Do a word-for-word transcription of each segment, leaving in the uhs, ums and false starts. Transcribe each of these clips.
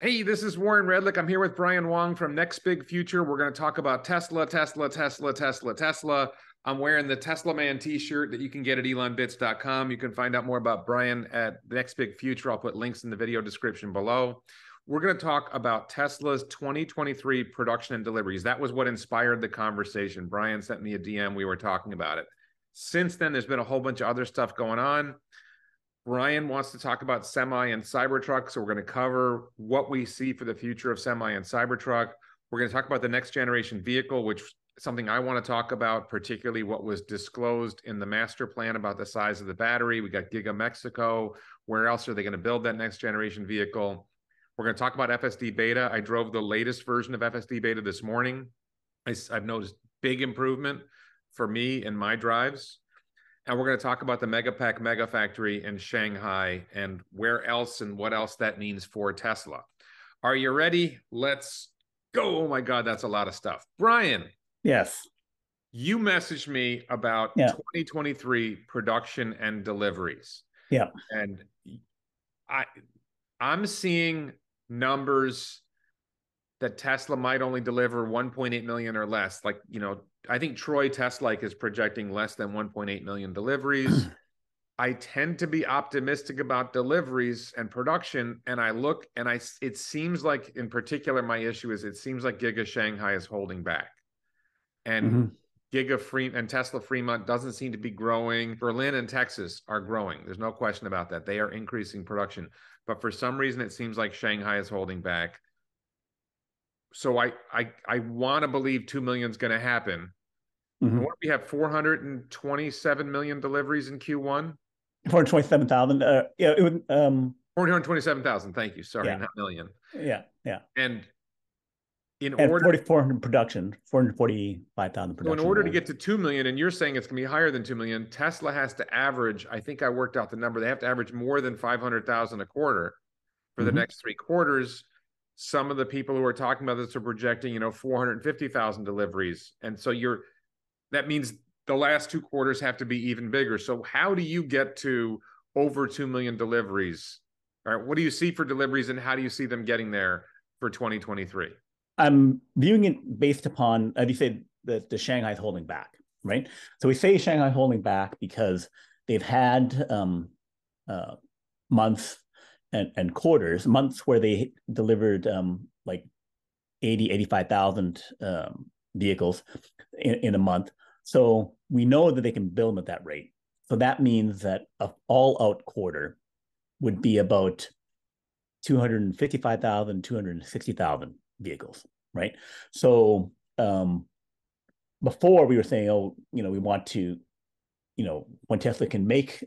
Hey, this is Warren Redlich. I'm here with Brian Wong from Next Big Future. We're going to talk about Tesla, Tesla, Tesla, Tesla, Tesla. I'm wearing the Tesla Man t-shirt that you can get at elon bits dot com. You can find out more about Brian at Next Big Future. I'll put links in the video description below. We're going to talk about Tesla's twenty twenty-three production and deliveries. That was what inspired the conversation. Brian sent me a D M. We were talking about it. Since then, there's been a whole bunch of other stuff going on. Brian wants to talk about Semi and Cybertruck, so we're going to cover what we see for the future of Semi and Cybertruck. We're going to talk about the next generation vehicle, which is something I want to talk about, particularly what was disclosed in the master plan about the size of the battery. We got Giga Mexico. Where else are they going to build that next generation vehicle? We're going to talk about F S D beta. I drove the latest version of F S D beta this morning. I, I've noticed big improvement for me in my drives. And we're going to talk about the Megapack, Megafactory in Shanghai and where else and what else that means for Tesla. Are you ready? Let's go. Oh my God, that's a lot of stuff. Brian. Yes. You messaged me about yeah. twenty twenty-three production and deliveries. Yeah. And I, I'm seeing numbers that Tesla might only deliver one point eight million or less. Like, you know, I think Troy Teslike is projecting less than one point eight million deliveries. I tend to be optimistic about deliveries and production. And I look and I, it seems like in particular, my issue is it seems like Giga Shanghai is holding back and mm-hmm. Giga Free and Tesla Fremont doesn't seem to be growing. Berlin and Texas are growing. There's no question about that. They are increasing production, but for some reason, it seems like Shanghai is holding back. So I I, I want to believe two million is going to happen. Mm-hmm. What, we have four hundred twenty-seven million deliveries in Q one? four hundred twenty-seven thousand. Uh, yeah, it would, um... four hundred twenty-seven thousand. Thank you. Sorry, yeah. Not million. Yeah, yeah. And in and order... forty-four hundred production, four hundred forty-five thousand production. So in order to get to two million, and you're saying it's going to be higher than two million, Tesla has to average, I think I worked out the number, they have to average more than five hundred thousand a quarter for mm-hmm. the next three quarters. Some of the people who are talking about this are projecting, you know, four hundred fifty thousand deliveries. And so you're, that means the last two quarters have to be even bigger. So how do you get to over two million deliveries? All right. What do you see for deliveries and how do you see them getting there for twenty twenty-three? I'm viewing it based upon, as you said, that the Shanghai is holding back, right? So we say Shanghai is holding back because they've had um, uh, months And, and quarters, months where they delivered um, like eighty, eighty-five thousand um, vehicles in, in a month. So we know that they can build them at that rate. So that means that an all-out quarter would be about two hundred fifty-five thousand, two hundred sixty thousand vehicles, right? So um, before we were saying, oh, you know, we want to, you know, when Tesla can make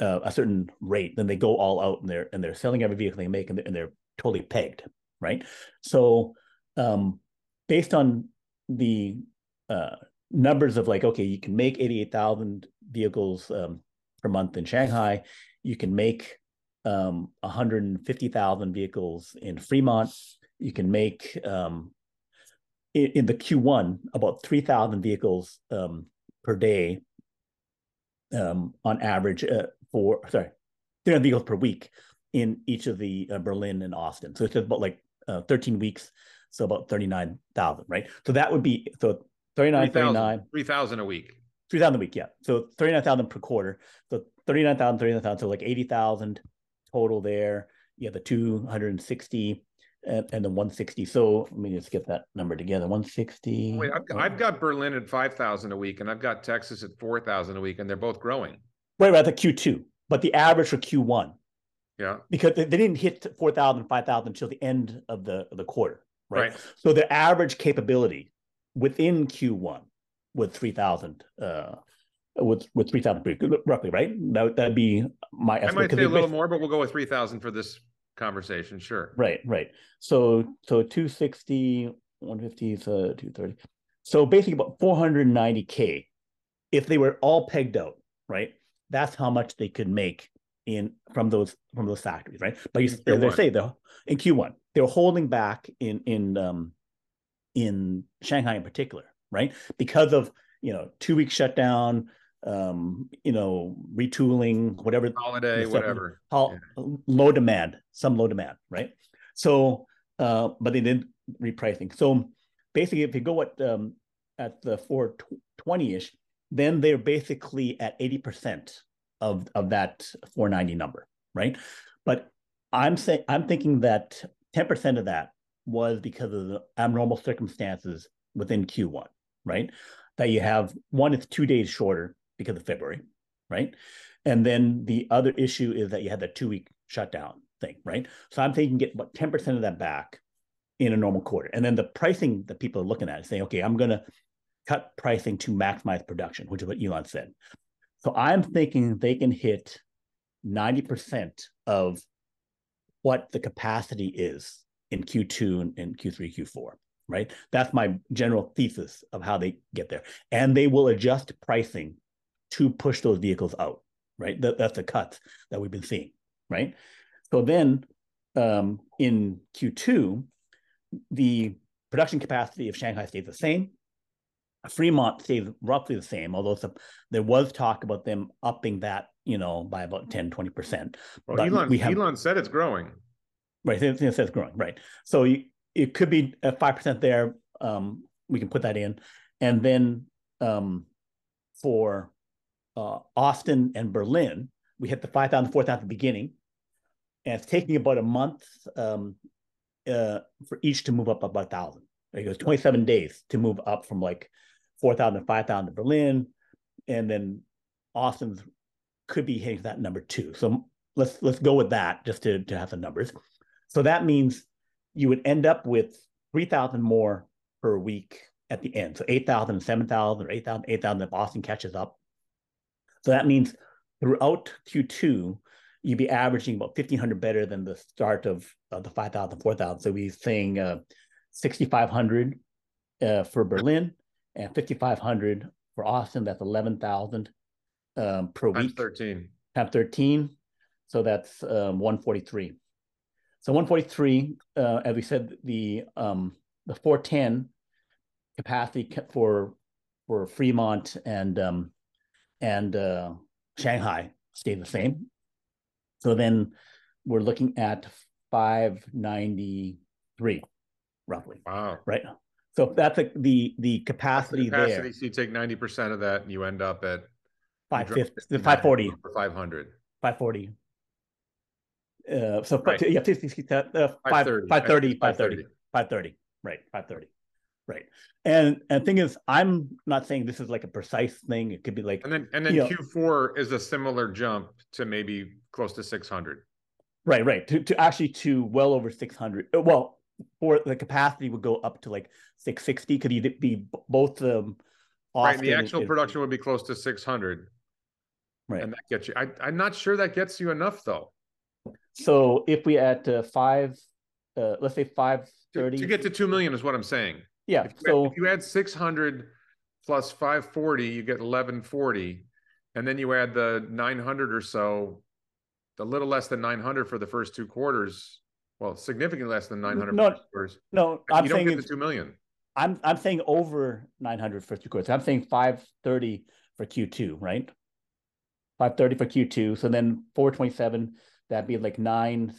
Uh, a certain rate, then they go all out and they're and they're selling every vehicle they make, and they're, and they're totally pegged, right? So, um, based on the uh, numbers of like, okay, you can make eighty-eight thousand vehicles um, per month in Shanghai, you can make um, one hundred and fifty thousand vehicles in Fremont, you can make um, in, in the Q one about three thousand vehicles um, per day um, on average. Uh, Or, sorry, three hundred vehicles per week in each of the uh, Berlin and Austin. So it's about like uh, thirteen weeks, so about thirty-nine thousand, right? So that would be, so thirty-nine, three, thirty-nine. three thousand a week. three thousand a week, yeah. So thirty-nine thousand per quarter. So thirty-nine thousand, thirty-nine thousand, so like eighty thousand total there. You have the two hundred sixty and, and the one hundred sixty. So let me just get that number together, one hundred sixty. Wait, I've got, I've got Berlin at five thousand a week, and I've got Texas at four thousand a week, and they're both growing. Right, rather Q two, but the average for Q one, yeah, because they, they didn't hit four thousand, five thousand until the end of the of the quarter, right? right? So the average capability within Q one was three thousand, uh, with with three thousand roughly, right? That that'd be my estimate. I might say a little more, but we'll go with three thousand for this conversation, sure. Right, right. So so two sixty, one fifty, so two thirty. So basically about four hundred ninety K if they were all pegged out, right? That's how much they could make in from those from those factories, right? But you, as I say, though, in Q one they were holding back in in um, in Shanghai in particular, right? Because of you know two week shutdown, um, you know retooling, whatever holiday, whatever, all, yeah. low demand, some low demand, right? So uh, but they did repricing. So basically, if you go at um, at the four twenty-ish, then they're basically at eighty percent of of that four ninety number, right? But I'm saying I'm thinking that ten percent of that was because of the abnormal circumstances within Q one, right? That you have one is two days shorter because of February, right? And then the other issue is that you had that two-week shutdown thing, right? So I'm thinking get about ten percent of that back in a normal quarter. And then the pricing that people are looking at is saying, okay, I'm going to cut pricing to maximize production, which is what Elon said. So I'm thinking they can hit ninety percent of what the capacity is in Q two and, and Q three, Q four, right? That's my general thesis of how they get there. And they will adjust pricing to push those vehicles out, right? That, that's the cuts that we've been seeing, right? So then um, in Q two, the production capacity of Shanghai stays the same. Fremont stays roughly the same, although some, there was talk about them upping that, you know, by about ten, twenty percent. Well, but Elon, we have, Elon said it's growing. Right, it says it's growing, right. So you, it could be at five percent there. Um, we can put that in. And then um, for uh, Austin and Berlin, we hit the five thousand, four thousand at the beginning. And it's taking about a month um, uh, for each to move up about one thousand. It goes twenty-seven days to move up from like four thousand to five thousand to Berlin. And then Austin could be hitting that number too. So let's let's go with that just to, to have the numbers. So that means you would end up with three thousand more per week at the end. So eight thousand, seven thousand, or eight thousand, eight thousand if Austin catches up. So that means throughout Q two, you'd be averaging about fifteen hundred better than the start of, of the five thousand, four thousand. So we're saying uh, sixty-five hundred uh, for Berlin and fifty-five hundred for Austin. That's eleven thousand um, per week. Times thirteen. Times thirteen. So that's um, one forty-three. So one forty-three, uh, as we said, the um, the four ten capacity for for Fremont and um, and uh, Shanghai stayed the same. So then we're looking at five ninety-three, roughly. Wow! Right. So that's a, the the capacity, the capacity there. So you take ninety percent of that, and you end up at five fifty, five forty, or five hundred, five forty. Uh, so right. yeah, uh, five thirty, right, five thirty, right. And and thing is, I'm not saying this is like a precise thing. It could be like, and then and then Q four know, is a similar jump to maybe close to six hundred. Right, right. To to actually to well over six hundred. Well, for the capacity would go up to like six sixty. Could you be both? Um, right. The actual is, production would be close to six hundred. Right, and that gets you. I I'm not sure that gets you enough though. So if we at uh, five, uh, let's say five thirty to, to get to two million is what I'm saying. Yeah. If you so add, if you add six hundred plus five forty, you get eleven forty, and then you add the nine hundred or so, a little less than nine hundred for the first two quarters. Well, significantly less than nine hundred. No, no, I'm you don't saying get the two million. I'm I'm saying over nine hundred for two quarters. I'm saying five thirty for Q two, right? Five thirty for Q two. So then four twenty seven. That'd be like nine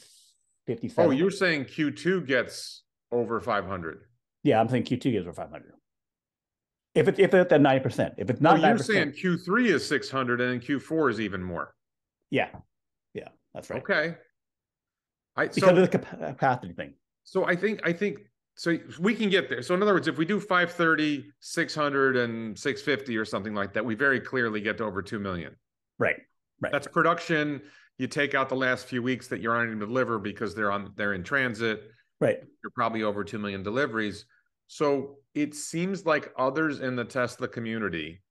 fifty-seven. Oh, you're saying Q two gets over five hundred. Yeah, I'm saying Q two gets over five hundred. If it's if it's at ninety percent. If it's not, oh, you're nine percent, saying Q three is six hundred and then Q four is even more. Yeah, yeah, that's right. Okay, I, because so, of the capacity thing. So I think I think so we can get there. So in other words, if we do five thirty, six hundred, and six fifty or something like that, we very clearly get to over two million. Right, right. That's production. You take out the last few weeks that you're unable to deliver because they're on they're in transit. Right. You're probably over two million deliveries. So it seems like others in the Tesla community,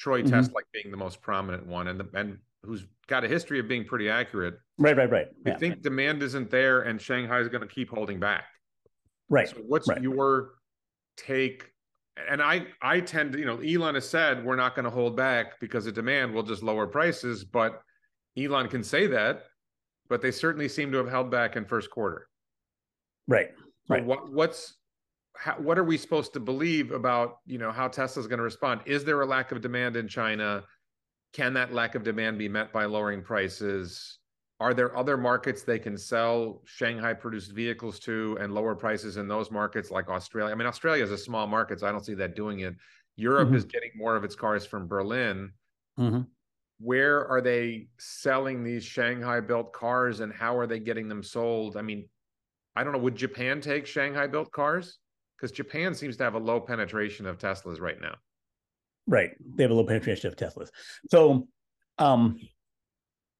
Troy mm-hmm. Tesla being the most prominent one, and the, and who's got a history of being pretty accurate. Right, right, right. We yeah, think right. demand isn't there, and Shanghai is going to keep holding back. Right. So what's right. your take? And I I tend to, you know, Elon has said we're not going to hold back because of demand. We'll just lower prices, but Elon can say that, but they certainly seem to have held back in first quarter. Right. So right. What, what's how, what are we supposed to believe about, you know, how Tesla's going to respond? Is there a lack of demand in China? Can that lack of demand be met by lowering prices? Are there other markets they can sell Shanghai-produced vehicles to and lower prices in those markets, like Australia? I mean, Australia is a small market, so I don't see that doing it. Europe mm-hmm. is getting more of its cars from Berlin. Mm-hmm. Where are they selling these Shanghai-built cars, and how are they getting them sold? I mean, I don't know. Would Japan take Shanghai-built cars? Because Japan seems to have a low penetration of Teslas right now. Right. They have a low penetration of Teslas. So... Um...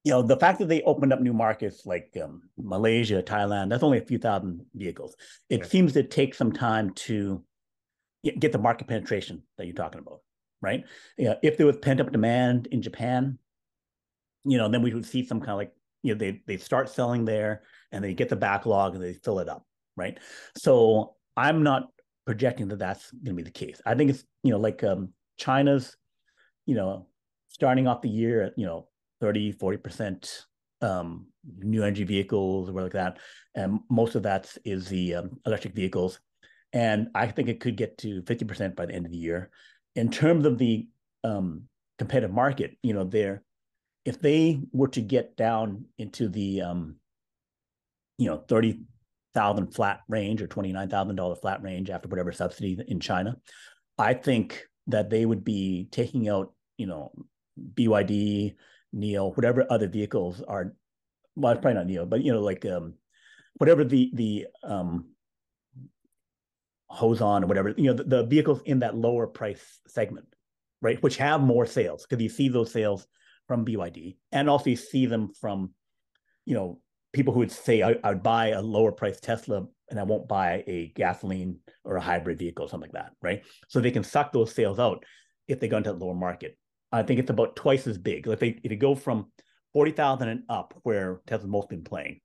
You know, the fact that they opened up new markets like um, Malaysia, Thailand, that's only a few thousand vehicles. It yeah. seems to take some time to get the market penetration that you're talking about, right? You know, if there was pent-up demand in Japan, you know, then we would see some kind of like, you know, they they start selling there and they get the backlog and they fill it up, right? So I'm not projecting that that's going to be the case. I think it's, you know, like um, China's, you know, starting off the year at, you know, thirty, forty percent um, new energy vehicles or like that. And most of that is the um, electric vehicles. And I think it could get to fifty percent by the end of the year. In terms of the um, competitive market, you know, there, if they were to get down into the, um, you know, thirty thousand flat range or twenty-nine thousand dollars flat range after whatever subsidy in China, I think that they would be taking out, you know, B Y D, N I O, whatever other vehicles are, well, it's probably not N I O, but, you know, like um, whatever the the um, Hoson or whatever, you know, the, the vehicles in that lower price segment, right, which have more sales, because you see those sales from B Y D, and also you see them from, you know, people who would say, I, I would buy a lower price Tesla and I won't buy a gasoline or a hybrid vehicle, something like that, right? So they can suck those sales out if they go into the lower market. I think it's about twice as big. Like they, if you go from forty thousand and up, where Tesla's mostly been playing,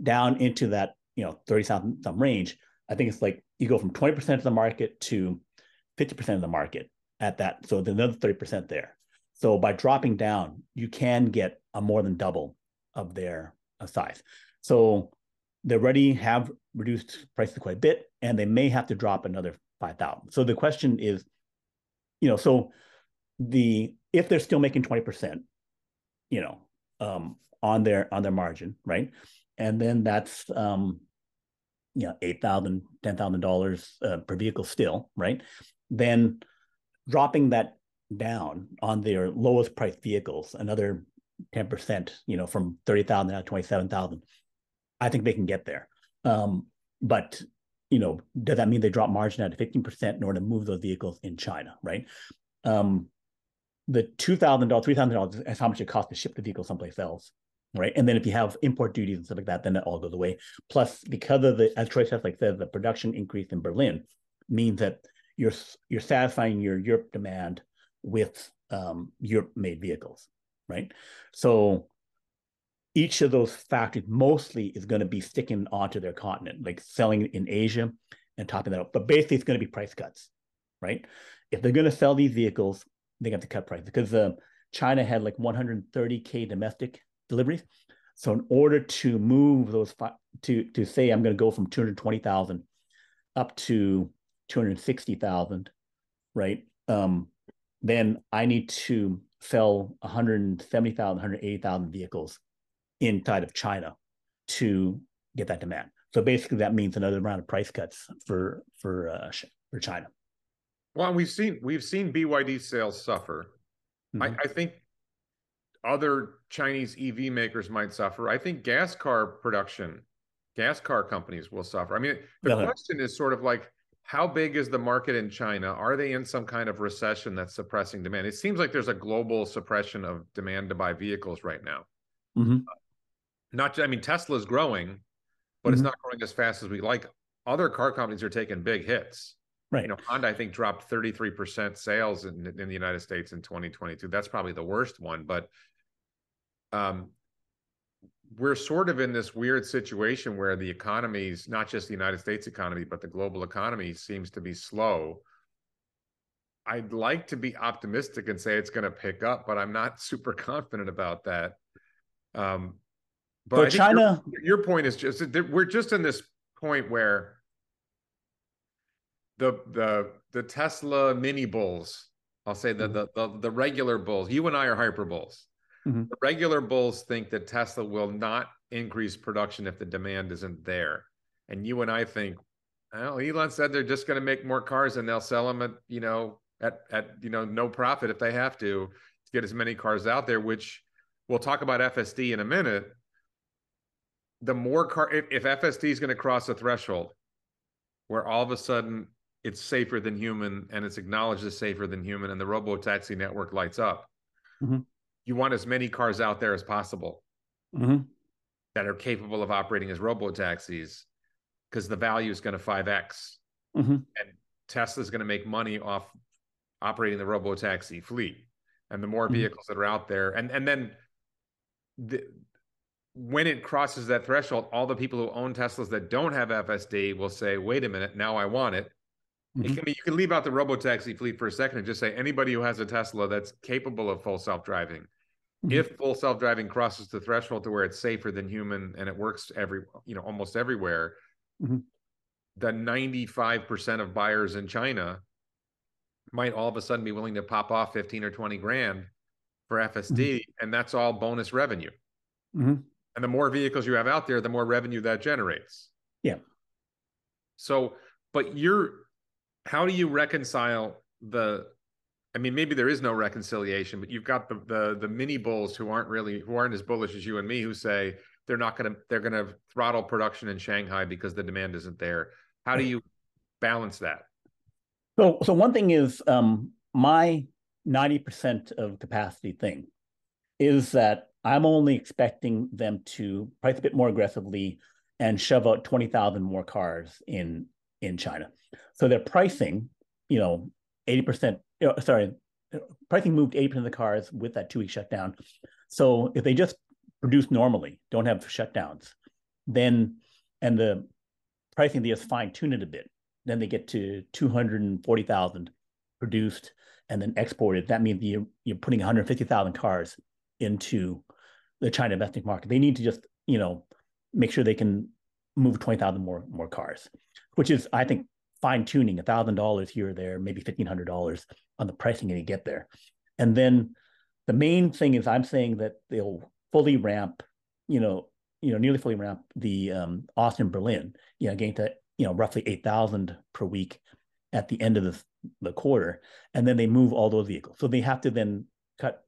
down into that, you know, thirty thousand some range, I think it's like you go from twenty percent of the market to fifty percent of the market at that. So there's another thirty percent there. So by dropping down, you can get a more than double of their size. So they already have reduced prices quite a bit, and they may have to drop another five thousand. So the question is, you know, so the... if they're still making twenty percent, you know, um, on their on their margin, right? And then that's, um, you know, eight thousand dollars, ten thousand dollars uh, per vehicle still, right? Then dropping that down on their lowest priced vehicles, another ten percent, you know, from thirty thousand to twenty-seven thousand, I think they can get there. Um, but, you know, does that mean they drop margin out to fifteen percent in order to move those vehicles in China, right? Um, the two thousand dollars, three thousand dollars is how much it costs to ship the vehicle someplace else, right? And then if you have import duties and stuff like that, then that all goes away. Plus, because of the, as Troy says, like said, the production increase in Berlin means that you're you're satisfying your Europe demand with um, Europe-made vehicles, right? So each of those factories mostly is going to be sticking onto their continent, like selling in Asia and topping that up. But basically, it's going to be price cuts, right? If they're going to sell these vehicles, they have to cut prices, because uh, China had like one hundred thirty thousand domestic deliveries. So in order to move those fi- to to say I'm going to go from two hundred twenty thousand up to two hundred sixty thousand, right? Um, then I need to sell one hundred seventy thousand, one hundred eighty thousand vehicles inside of China to get that demand. So basically, that means another round of price cuts for for uh, for China. Well, we've seen we've seen B Y D sales suffer. Mm-hmm. I, I think other Chinese E V makers might suffer. I think gas car production, gas car companies will suffer. I mean, the uh-huh. question is sort of like, how big is the market in China? Are they in some kind of recession that's suppressing demand? It seems like there's a global suppression of demand to buy vehicles right now. Mm-hmm. Uh, not, I mean, Tesla's growing, but mm-hmm. it's not growing as fast as we like. Other car companies are taking big hits. Right. You know, Honda, I think, dropped thirty-three percent sales in, in the United States in twenty twenty-two. That's probably the worst one. But um, we're sort of in this weird situation where the economies, not just the United States economy, but the global economy seems to be slow. I'd like to be optimistic and say it's going to pick up, but I'm not super confident about that. Um, but so I think China, your, your point is just that we're just in this point where The the the Tesla mini bulls, I'll say the, the the the regular bulls. You and I are hyper bulls. Mm-hmm. The regular bulls think that Tesla will not increase production if the demand isn't there. And you and I think, well, Elon said they're just going to make more cars and they'll sell them at, you know, at, at, you know, no profit if they have to, to get as many cars out there, which we'll talk about F S D in a minute. The more car, if, if F S D is going to cross a threshold where all of a sudden it's safer than human and it's acknowledged as safer than human and the robo-taxi network lights up, mm-hmm. you want as many cars out there as possible mm-hmm. that are capable of operating as robo-taxis, because the value is going to five X. Mm-hmm. And Tesla is going to make money off operating the robo-taxi fleet. And the more mm-hmm. vehicles that are out there, and, and then the, when it crosses that threshold, all the people who own Teslas that don't have F S D will say, wait a minute, now I want it. Mm-hmm. It can be, you can leave out the robo-taxi fleet for a second and just say anybody who has a Tesla that's capable of full self-driving. Mm-hmm. If full self-driving crosses the threshold to where it's safer than human and it works every, you know, almost everywhere, mm-hmm. the ninety-five percent of buyers in China might all of a sudden be willing to pop off fifteen or twenty grand for F S D, mm-hmm. and that's all bonus revenue. Mm-hmm. And the more vehicles you have out there, the more revenue that generates. Yeah. So, but you're... how do you reconcile the, I mean, maybe there is no reconciliation, but you've got the the, the mini bulls who aren't really, who aren't as bullish as you and me, who say they're not going to, they're going to throttle production in Shanghai because the demand isn't there. How do you balance that? So, so one thing is um, my ninety percent of capacity thing is that I'm only expecting them to price a bit more aggressively and shove out twenty thousand more cars in in China. So they're pricing, you know, eighty percent, sorry, pricing moved eighty percent of the cars with that two-week shutdown. So if they just produce normally, don't have shutdowns, then, and the pricing, they just fine-tune it a bit. Then they get to two hundred forty thousand produced and then exported. That means you're, you're putting one hundred fifty thousand cars into the China domestic market. They need to just, you know, make sure they can move twenty thousand more, more cars, which is, I think, fine-tuning, one thousand dollars here or there, maybe fifteen hundred dollars on the pricing and you get there. And then the main thing is I'm saying that they'll fully ramp, you know, you know, nearly fully ramp the um, Austin, Berlin, you know, getting to, you know, roughly eight thousand per week at the end of the, the quarter. And then they move all those vehicles. So they have to then cut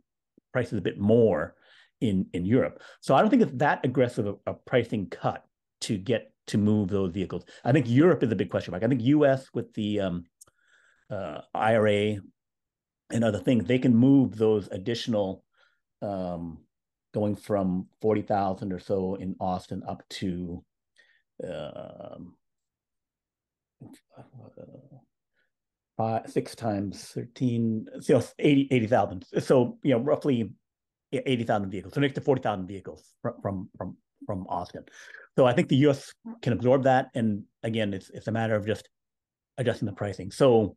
prices a bit more in, in Europe. So I don't think it's that aggressive a, a pricing cut to get to move those vehicles. I think Europe is a big question mark. I think U S with the um, uh, I R A and other things, they can move those additional, um, going from forty thousand or so in Austin up to uh, five, six times thirteen, you know, eighty thousand. So, you know, roughly eighty thousand vehicles. So next to forty thousand vehicles from, from, from from Austin. So I think the U S can absorb that. And again, it's it's a matter of just adjusting the pricing. So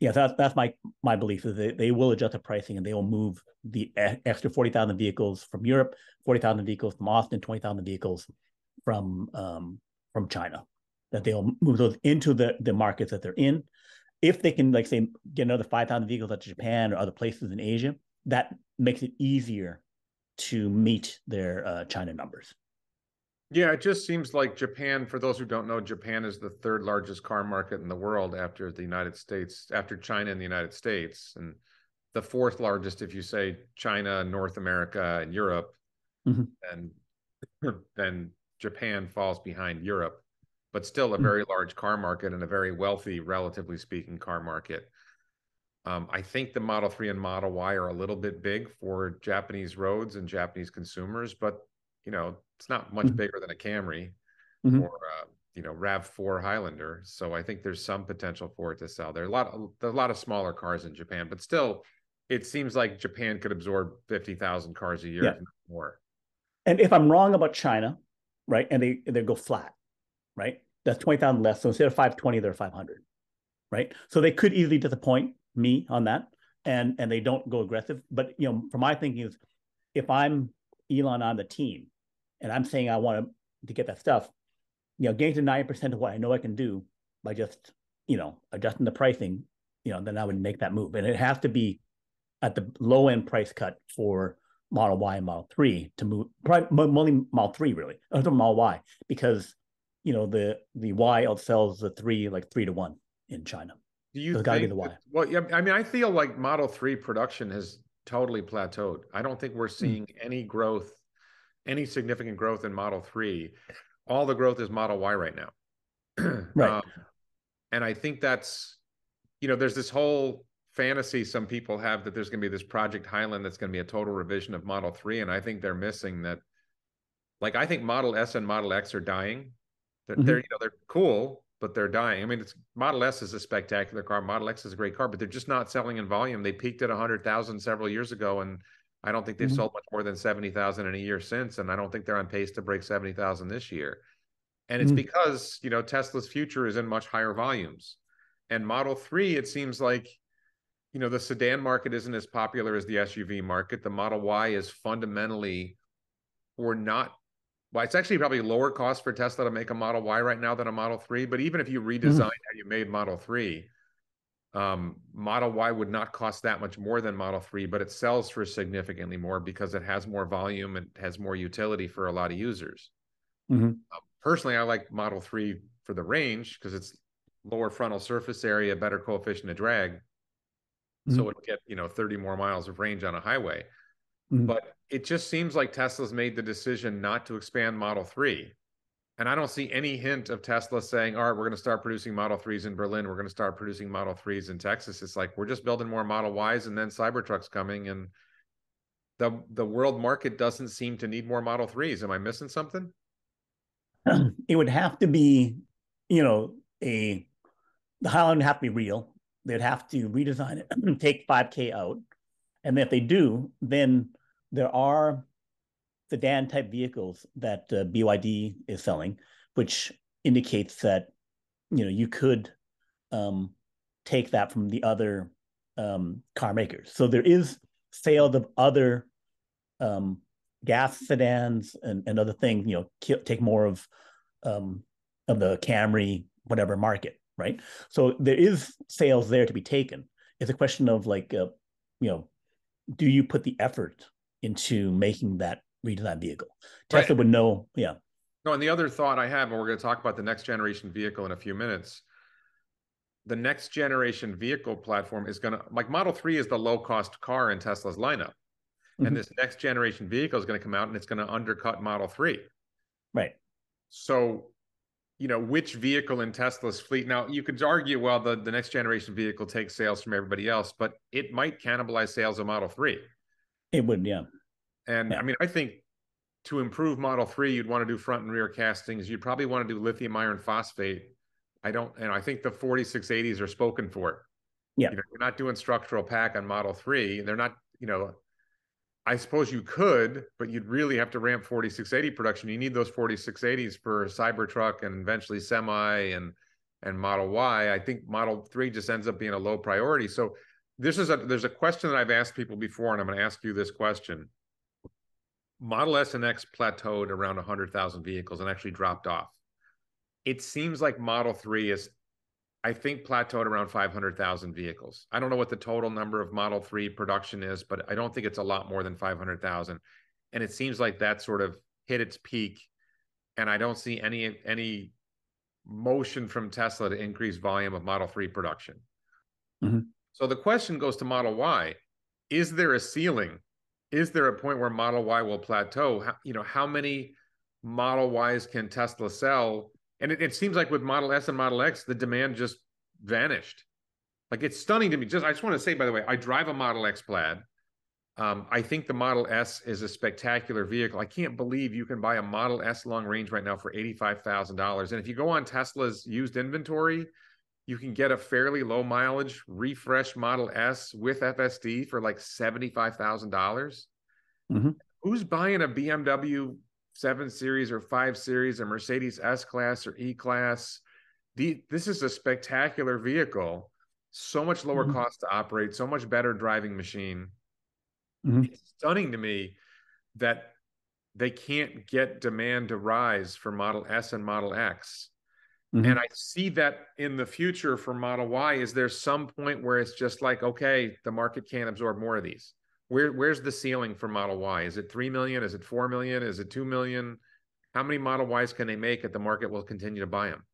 yeah, that's that's my my belief is that they will adjust the pricing and they will move the extra forty thousand vehicles from Europe, forty thousand vehicles from Austin, twenty thousand vehicles from um, from China, that they'll move those into the, the markets that they're in. If they can, like say, get another five thousand vehicles out to Japan or other places in Asia, that makes it easier to meet their uh, China numbers. Yeah, it just seems like Japan, for those who don't know, Japan is the third largest car market in the world after the United States, after China and the United States, and the fourth largest if you say China, North America, and Europe, mm-hmm. and then Japan falls behind Europe, but still a very mm-hmm. large car market and a very wealthy, relatively speaking, car market. Um, I think the Model three and Model Y are a little bit big for Japanese roads and Japanese consumers, but, you know, it's not much mm-hmm. bigger than a Camry mm-hmm. or, uh, you know, RAV four Highlander. So I think there's some potential for it to sell. There are a lot of, there are a lot of smaller cars in Japan, but still, it seems like Japan could absorb fifty thousand cars a year yeah. and more. And if I'm wrong about China, right, and they, they go flat, right, that's twenty thousand less. So instead of five twenty, they're five hundred, right? So they could easily disappoint me on that, and and they don't go aggressive. But you know, from my thinking is, if I'm Elon on the team, and I'm saying I want to, to get that stuff, you know, getting to ninety percent of what I know I can do by just, you know, adjusting the pricing, you know, then I would make that move. And it has to be at the low end price cut for Model Y and Model three to move, probably Model three really, or Model Y, because, you know, the the Y outsells the three, like three to one in China. Do you so it's got to be the Y? That, well, yeah, I mean, I feel like Model three production has totally plateaued. I don't think we're seeing mm. any growth, any significant growth in Model three. All the growth is Model Y right now. Right. Um, and I think that's, you know, there's this whole fantasy some people have that there's going to be this Project Highland that's going to be a total revision of Model three. And I think they're missing that. Like, I think Model S and Model X are dying. They're, mm-hmm. they're, you know, they're cool, but they're dying. I mean, it's Model S is a spectacular car. Model X is a great car, but they're just not selling in volume. They peaked at one hundred thousand several years ago, and I don't think they've mm-hmm. sold much more than seventy thousand in a year since. And I don't think they're on pace to break seventy thousand this year. And it's mm-hmm. because, you know, Tesla's future is in much higher volumes. And Model three, it seems like, you know, the sedan market isn't as popular as the S U V market. The Model Y is fundamentally, or not, well, it's actually probably lower cost for Tesla to make a Model Y right now than a Model three. But even if you redesign mm-hmm. how you made Model three, um, Model Y would not cost that much more than Model three, but it sells for significantly more because it has more volume and has more utility for a lot of users. Mm-hmm. um, personally, I like Model three for the range because it's lower frontal surface area, better coefficient of drag. Mm-hmm. So it'll get, you know, thirty more miles of range on a highway. Mm-hmm. But it just seems like Tesla's made the decision not to expand Model three. And I don't see any hint of Tesla saying, all right, we're going to start producing Model threes in Berlin. We're going to start producing Model threes in Texas. It's like, we're just building more Model Ys, and then Cybertruck's coming. And the, the world market doesn't seem to need more Model threes. Am I missing something? It would have to be, you know, a, the Highland would have to be real. They'd have to redesign it and take five K out. And if they do, then there are sedan type vehicles that uh, B Y D is selling, which indicates that, you know, you could um, take that from the other um, car makers. So there is sales of other um, gas sedans and, and other things, you know, take more of, um, of the Camry, whatever market. Right. So there is sales there to be taken. It's a question of like, uh, you know, do you put the effort into making that redesigned vehicle? Tesla right. would know. Yeah. No. And the other thought I have, and we're going to talk about the next generation vehicle in a few minutes. The next generation vehicle platform is going to, like Model three is the low cost car in Tesla's lineup. Mm-hmm. And this next generation vehicle is going to come out and it's going to undercut Model three. Right. So, you know, which vehicle in Tesla's fleet? Now, you could argue, well, the, the next generation vehicle takes sales from everybody else, but it might cannibalize sales of Model three. It would, yeah. And yeah. I mean, I think to improve Model three, you'd want to do front and rear castings. You'd probably want to do lithium iron phosphate. I don't, and I think the forty-six eighties are spoken for it. Yeah. You know, you're not doing structural pack on Model three. They're not, you know, I suppose you could, but you'd really have to ramp forty-six eighty production. You need those forty-six eighties for Cybertruck and eventually Semi and and Model Y. I think Model three just ends up being a low priority. So this is a there's a question that I've asked people before, and I'm going to ask you this question. Model S and X plateaued around one hundred thousand vehicles and actually dropped off. It seems like Model three is, I think, plateaued around five hundred thousand vehicles. I don't know what the total number of Model three production is, but I don't think it's a lot more than five hundred thousand. And it seems like that sort of hit its peak. And I don't see any any motion from Tesla to increase volume of Model three production. Mm-hmm. So the question goes to Model Y. Is there a ceiling? Is there a point where Model Y will plateau? How, you know, how many Model Ys can Tesla sell? And it, it seems like with Model S and Model X, the demand just vanished. Like, it's stunning to me. Just I just want to say, by the way, I drive a Model X Plaid. Um, I think the Model S is a spectacular vehicle. I can't believe you can buy a Model S long range right now for eighty-five thousand dollars. And if you go on Tesla's used inventory, you can get a fairly low mileage refresh Model S with F S D for like seventy-five thousand dollars. Mm-hmm. Who's buying a B M W seven Series or five Series, a Mercedes S-Class or E-Class? The, this is a spectacular vehicle. So much lower mm-hmm. cost to operate, so much better driving machine. Mm-hmm. It's stunning to me that they can't get demand to rise for Model S and Model X. Mm-hmm. And I see that in the future for Model Y. Is there some point where it's just like, okay, the market can't absorb more of these? Where where's the ceiling for Model Y? Is it three million? Is it four million? Is it two million? How many Model Ys can they make if the market will continue to buy them?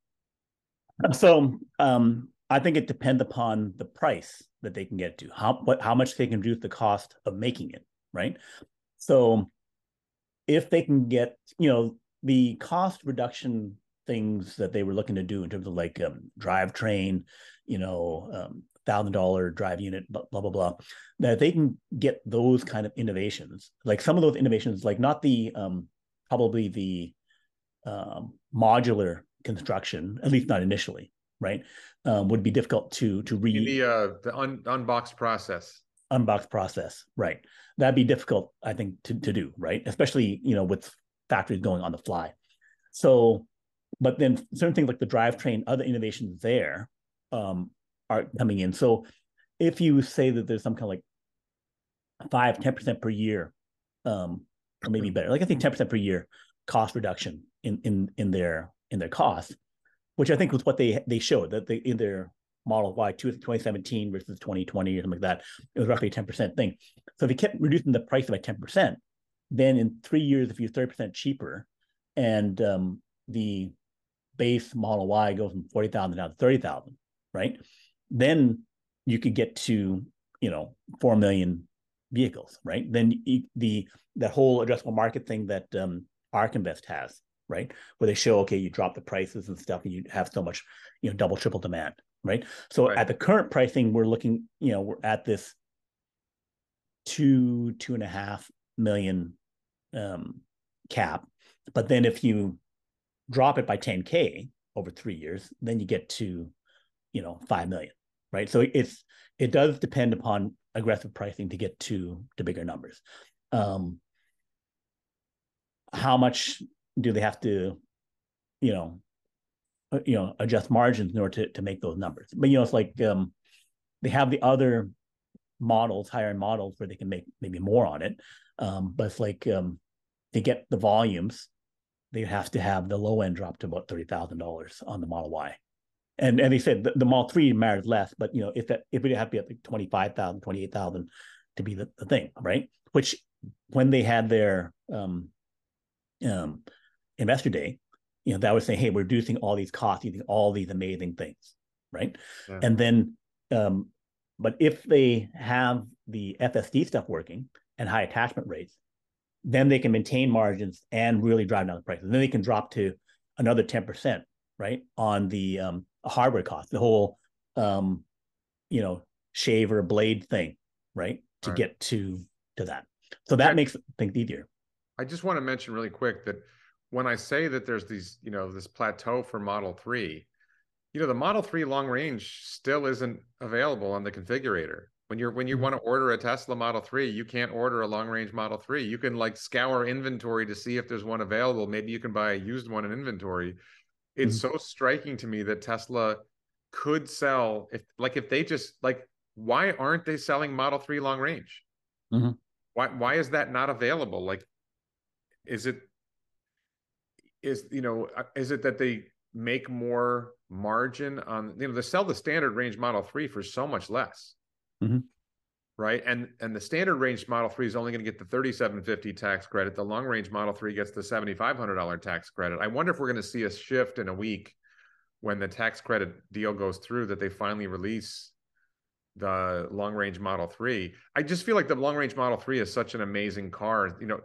So um, I think it depends upon the price that they can get to, how, what, how much they can reduce the cost of making it, right? So if they can get, you know, the cost reduction things that they were looking to do in terms of like um, drivetrain, you know, um, one thousand dollar drive unit, blah, blah, blah, that they can get those kind of innovations. Like some of those innovations, like not the, um, probably the um, modular construction, at least not initially, right, um, would be difficult to to read. The, uh, the un unbox process. Unbox process, right. That'd be difficult, I think, to, to do, right? Especially, you know, with factories going on the fly. So, but then certain things like the drivetrain, other innovations there um, are coming in. So if you say that there's some kind of like five, ten percent per year, um, or maybe better, like I think ten percent per year cost reduction in, in, in their in their cost, which I think was what they they showed, that they, in their Model Y twenty seventeen versus twenty twenty or something like that, it was roughly a ten percent thing. So if you kept reducing the price by ten percent, then in three years, if you're thirty percent cheaper and um, the base Model Y goes from forty thousand down to thirty thousand, right? Then you could get to, you know, four million vehicles, right? Then you, the that whole addressable market thing that um, ARK Invest has, right? Where they show, okay, you drop the prices and stuff and you have so much, you know, double, triple demand, right? So right. At the current pricing, we're looking, you know, we're at this two, two and a half million um, cap. But then if you drop it by ten K over three years, then you get to, you know, five million, right? So it's, it does depend upon aggressive pricing to get to, to bigger numbers. Um, how much do they have to, you know, you know, adjust margins in order to, to make those numbers? But, you know, it's like um, they have the other models, higher end models where they can make maybe more on it. Um, but it's like um, to get the volumes, they have to have the low end drop to about thirty thousand dollars on the Model Y. And and they said the, the Model three matters less, but, you know, if that, if it had to be at like twenty-five thousand, twenty-eight thousand to be the, the thing, right? Which when they had their um, um, investor day, you know, that was saying, hey, we're reducing all these costs using all these amazing things, right? Yeah. And then, um, but if they have the F S D stuff working and high attachment rates, then they can maintain margins and really drive down the prices. And then they can drop to another ten percent, right, on the um, hardware cost, the whole, um, you know, shave or blade thing, right, to all get right. to to that. So that I, makes things easier. I just want to mention really quick that when I say that there's these, you know, this plateau for Model three, you know, the Model three long range still isn't available on the configurator. When you're, when you want to order a Tesla Model three, you can't order a long range Model three. You can like scour inventory to see if there's one available. Maybe you can buy a used one in inventory. It's mm-hmm. so striking to me that Tesla could sell if, like, if they just like, why aren't they selling Model three long range? Mm-hmm. Why, why is that not available? Like, is it, Is you know is it that they make more margin on, you know, they sell the standard range Model three for so much less, mm-hmm. right? And and the standard range Model three is only going to get the thirty-seven fifty tax credit. The long range Model three gets the seventy-five hundred dollar tax credit. I wonder if we're going to see a shift in a week when the tax credit deal goes through, that they finally release the long range Model three. I just feel like the long range Model three is such an amazing car, you know.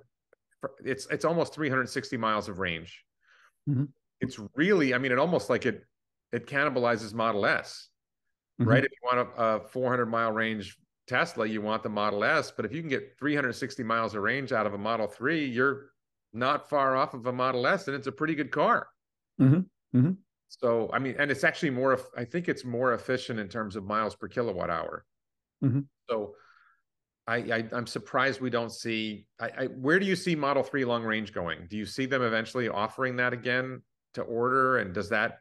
It's it's almost three hundred sixty miles of range. Mm-hmm. It's really, I mean, it almost like it it cannibalizes Model S, mm-hmm. right? If you want a, a four hundred mile range Tesla, you want the Model S, but if you can get three hundred sixty miles of range out of a Model three, you're not far off of a Model S, and it's a pretty good car. Mm-hmm. Mm-hmm. So, I mean, and it's actually more, I think it's more efficient in terms of miles per kilowatt hour. Mm-hmm. So, I, I, I'm surprised we don't see, I, I, where do you see Model three long range going? Do you see them eventually offering that again to order? And does that,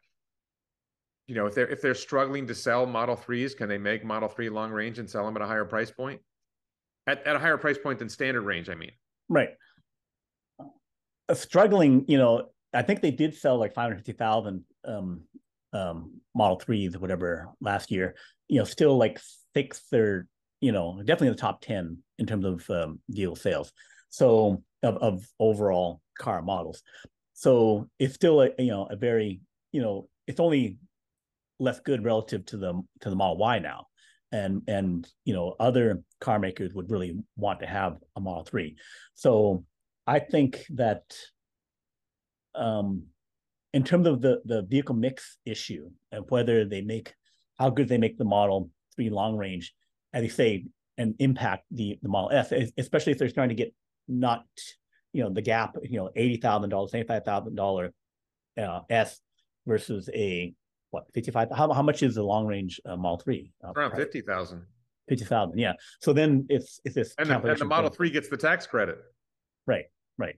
you know, if they're, if they're struggling to sell Model threes, can they make Model three long range and sell them at a higher price point? At, at a higher price point than standard range, I mean. Right. Uh, struggling, you know, I think they did sell like five hundred fifty thousand um, um, Model threes, whatever, last year, you know, still like sixth or you know, definitely in the top ten in terms of um, vehicle sales. So of, of overall car models. So it's still a, you know, a very, you know, it's only less good relative to the to the Model Y now. And, and you know, other car makers would really want to have a Model three. So I think that um, in terms of the, the vehicle mix issue and whether they make, how good they make the Model three long range, as you say, and impact the, the Model S, especially if they're trying to get not, you know, the gap, you know, eighty thousand dollars, eighty-five thousand dollars uh, S versus a, what, fifty-five? How, how much is the long range uh, Model three? Uh, Around fifty thousand. Fifty thousand, yeah. So then it's it's this. And, the, and the Model thing. three gets the tax credit. Right, right.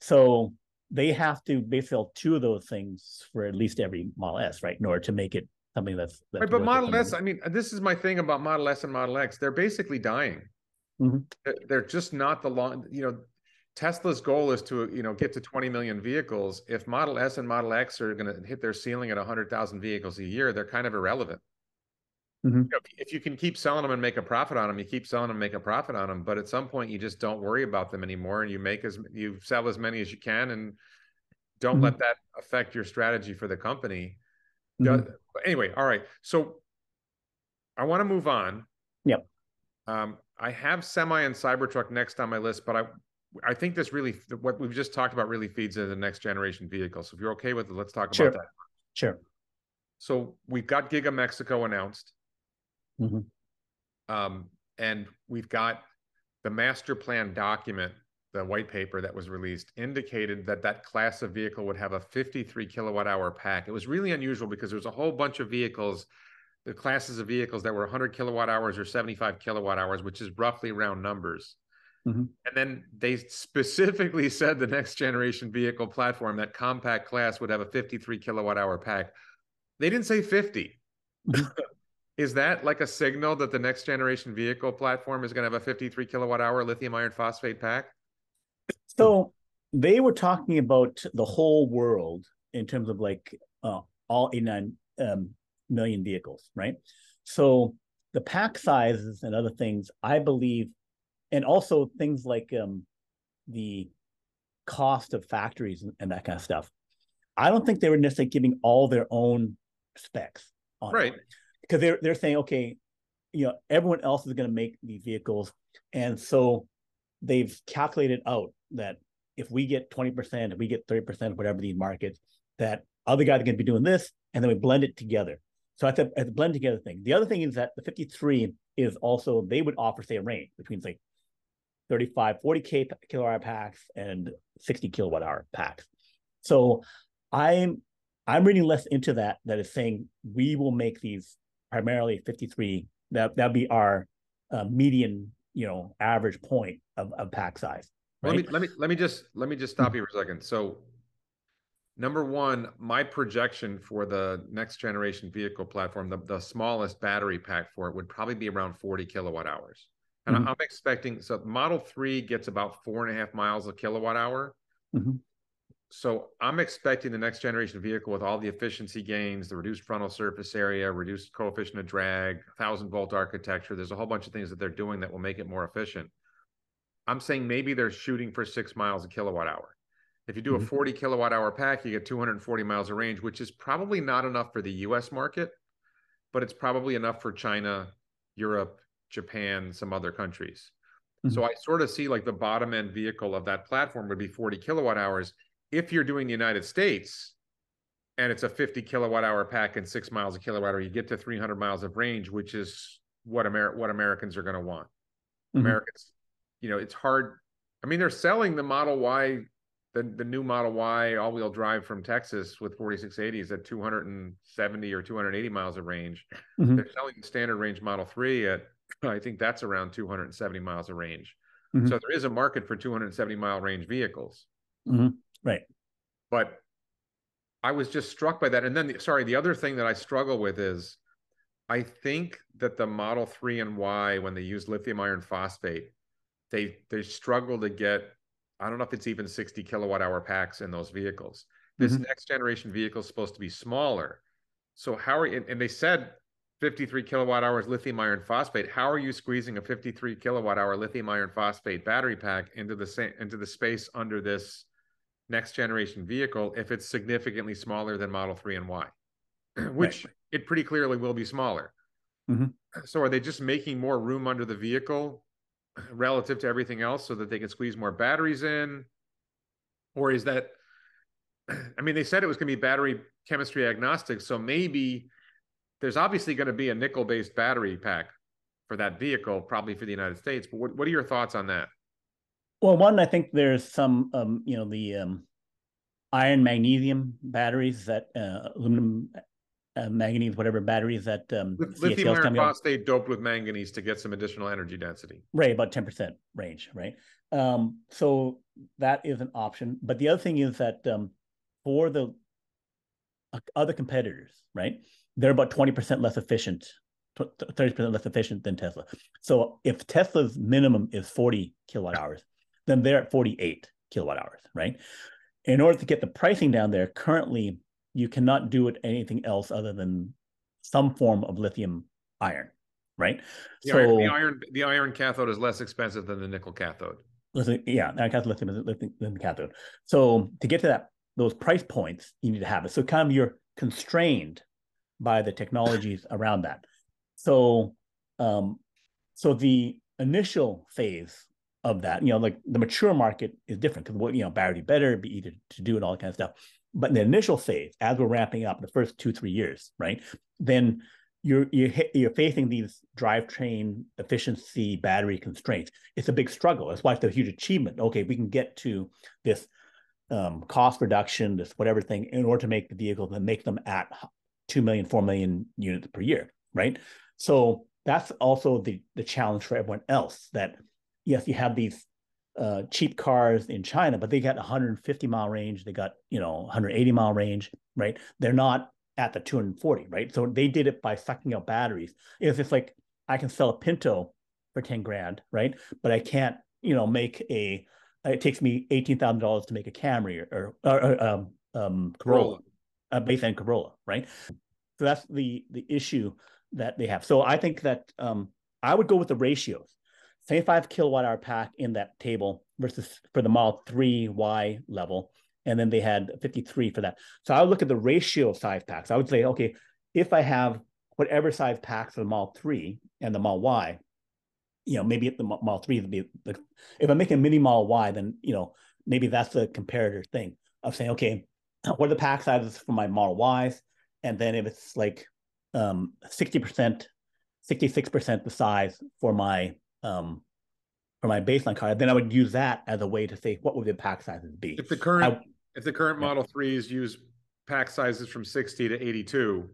So they have to basically sell two of those things for at least every Model S, right, in order to make it something that's. that's right, but Model S. I mean, this is my thing about Model S and Model X. They're basically dying. Mm-hmm. They're just not the long. You know, Tesla's goal is to, you know, get to twenty million vehicles. If Model S and Model X are going to hit their ceiling at one hundred thousand vehicles a year, they're kind of irrelevant. Mm-hmm. You know, if you can keep selling them and make a profit on them, you keep selling them, make a profit on them. But at some point, you just don't worry about them anymore, and you make as you sell as many as you can, and don't mm-hmm. let that affect your strategy for the company. Mm-hmm. Anyway, all right. So I want to move on. Yep. Um, I have Semi and Cybertruck next on my list, but I. I think this really, what we've just talked about really feeds into the next generation vehicle. So if you're okay with it, let's talk sure. about that. Sure. So we've got Giga Mexico announced. Mm-hmm. Um, and we've got the master plan document, the white paper that was released, indicated that that class of vehicle would have a fifty-three kilowatt hour pack. It was really unusual because there was a whole bunch of vehicles, the classes of vehicles that were one hundred kilowatt hours or seventy-five kilowatt hours, which is roughly round numbers. Mm-hmm. And then they specifically said the next generation vehicle platform, that compact class, would have a fifty-three kilowatt hour pack. They didn't say fifty. Is that like a signal that the next generation vehicle platform is going to have a fifty-three kilowatt hour lithium iron phosphate pack? So they were talking about the whole world in terms of like uh, all eighty-nine um, million vehicles, right? So the pack sizes and other things, I believe. And also things like um, the cost of factories and, and that kind of stuff. I don't think they were necessarily giving all their own specs on right. it. Because they're, they're saying, okay, you know, everyone else is going to make these vehicles. And so they've calculated out that if we get twenty percent, if we get thirty percent of whatever these markets, that other guys are going to be doing this, and then we blend it together. So that's a, that's a blend together thing. The other thing is that the fifty-three is also, they would offer, say, a range between, say, thirty-five, forty kilowatt hour packs and sixty kilowatt hour packs. So I'm I'm reading less into that, that is saying we will make these primarily fifty-three. That that'd be our uh, median, you know, average point of, of pack size. Right? Let me let me let me just let me just stop you for a second. So number one, my projection for the next generation vehicle platform, the, the smallest battery pack for it would probably be around forty kilowatt hours. And mm-hmm. I'm expecting, so Model three gets about four and a half miles a kilowatt hour. Mm-hmm. So I'm expecting the next generation vehicle with all the efficiency gains, the reduced frontal surface area, reduced coefficient of drag, thousand volt architecture. There's a whole bunch of things that they're doing that will make it more efficient. I'm saying maybe they're shooting for six miles a kilowatt hour. If you do mm-hmm. a forty kilowatt hour pack, you get two hundred forty miles of range, which is probably not enough for the U S market, but it's probably enough for China, Europe, Japan, some other countries. Mm-hmm. So I sort of see like the bottom end vehicle of that platform would be forty kilowatt hours. If you're doing the United States and it's a fifty kilowatt hour pack and six miles a kilowatt hour, you get to three hundred miles of range, which is what Amer- what Americans are going to want. Mm-hmm. Americans, you know, it's hard. I mean, they're selling the Model Y, the, the new Model Y all-wheel drive from Texas with forty-six eighties at two hundred seventy or two hundred eighty miles of range. Mm-hmm. They're selling the standard range Model three at I think that's around two hundred seventy miles of range. Mm-hmm. So there is a market for two hundred seventy mile range vehicles. Mm-hmm. Right. But I was just struck by that. And then, the, sorry, the other thing that I struggle with is I think that the Model three and Y, when they use lithium iron phosphate, they, they struggle to get, I don't know if it's even sixty kilowatt hour packs in those vehicles. This mm-hmm. next generation vehicle is supposed to be smaller. So how are, and, and they said, fifty-three kilowatt hours lithium iron phosphate. How are you squeezing a fifty-three kilowatt hour lithium iron phosphate battery pack into the same into the space under this next generation vehicle if it's significantly smaller than Model three and Y, which right. it pretty clearly will be smaller. Mm-hmm. So are they just making more room under the vehicle relative to everything else so that they can squeeze more batteries in? Or is that, I mean, they said it was going to be battery chemistry agnostic. So maybe there's obviously going to be a nickel-based battery pack for that vehicle, probably for the United States. But what, what are your thoughts on that? Well, one, I think there's some, um, you know, the um, iron magnesium batteries that uh, aluminum uh, manganese, whatever batteries that um, lithium iron phosphate doped with manganese to get some additional energy density. Right, about ten percent range, right? Um, so that is an option. But the other thing is that um, for the uh, other competitors, right, they're about twenty percent less efficient, thirty percent less efficient than Tesla. So if Tesla's minimum is forty kilowatt hours, then they're at forty-eight kilowatt hours, right? In order to get the pricing down there, currently you cannot do it anything else other than some form of lithium iron, right? The so iron, the iron, the iron cathode is less expensive than the nickel cathode. Listen, yeah, iron cathode lithium is lithium cathode. So to get to that those price points, you need to have it. So kind of you're constrained by the technologies around that. So, um, so the initial phase of that, you know, like the mature market is different because what, you know, battery better, be easier to do and all that kind of stuff. But in the initial phase, as we're ramping up the first two, three years, right? Then you're, you're, hit, you're facing these drivetrain efficiency battery constraints. It's a big struggle. That's why it's a huge achievement. Okay, we can get to this um, cost reduction, this whatever thing, in order to make the vehicles and make them at two million, four million units per year, right? So that's also the, the challenge for everyone else that, yes, you have these uh, cheap cars in China, but they got one hundred fifty mile range. They got, you know, one hundred eighty mile range, right? They're not at the two hundred forty, right? So they did it by sucking out batteries. It's just like, I can sell a Pinto for ten grand, right? But I can't, you know, make a, it takes me eighteen thousand dollars to make a Camry or, or, or um, um, Corolla, uh, based on Corolla, right? So that's the, the issue that they have. So I think that um, I would go with the ratios. seventy-five kilowatt hour pack in that table versus for the Model three Y level. And then they had fifty-three for that. So I would look at the ratio of size packs. I would say, okay, if I have whatever size packs for the Model three and the Model Y, you know, maybe the Model three would be, like, if I'm making a mini Model Y, then, you know, maybe that's the comparator thing of saying, okay, what are the pack sizes for my Model Ys? And then if it's like um, sixty percent, sixty-six percent the size for my Um, for my baseline car, then I would use that as a way to say what would the pack sizes be. If the current I, if the current yeah. Model threes use pack sizes from sixty to eighty-two,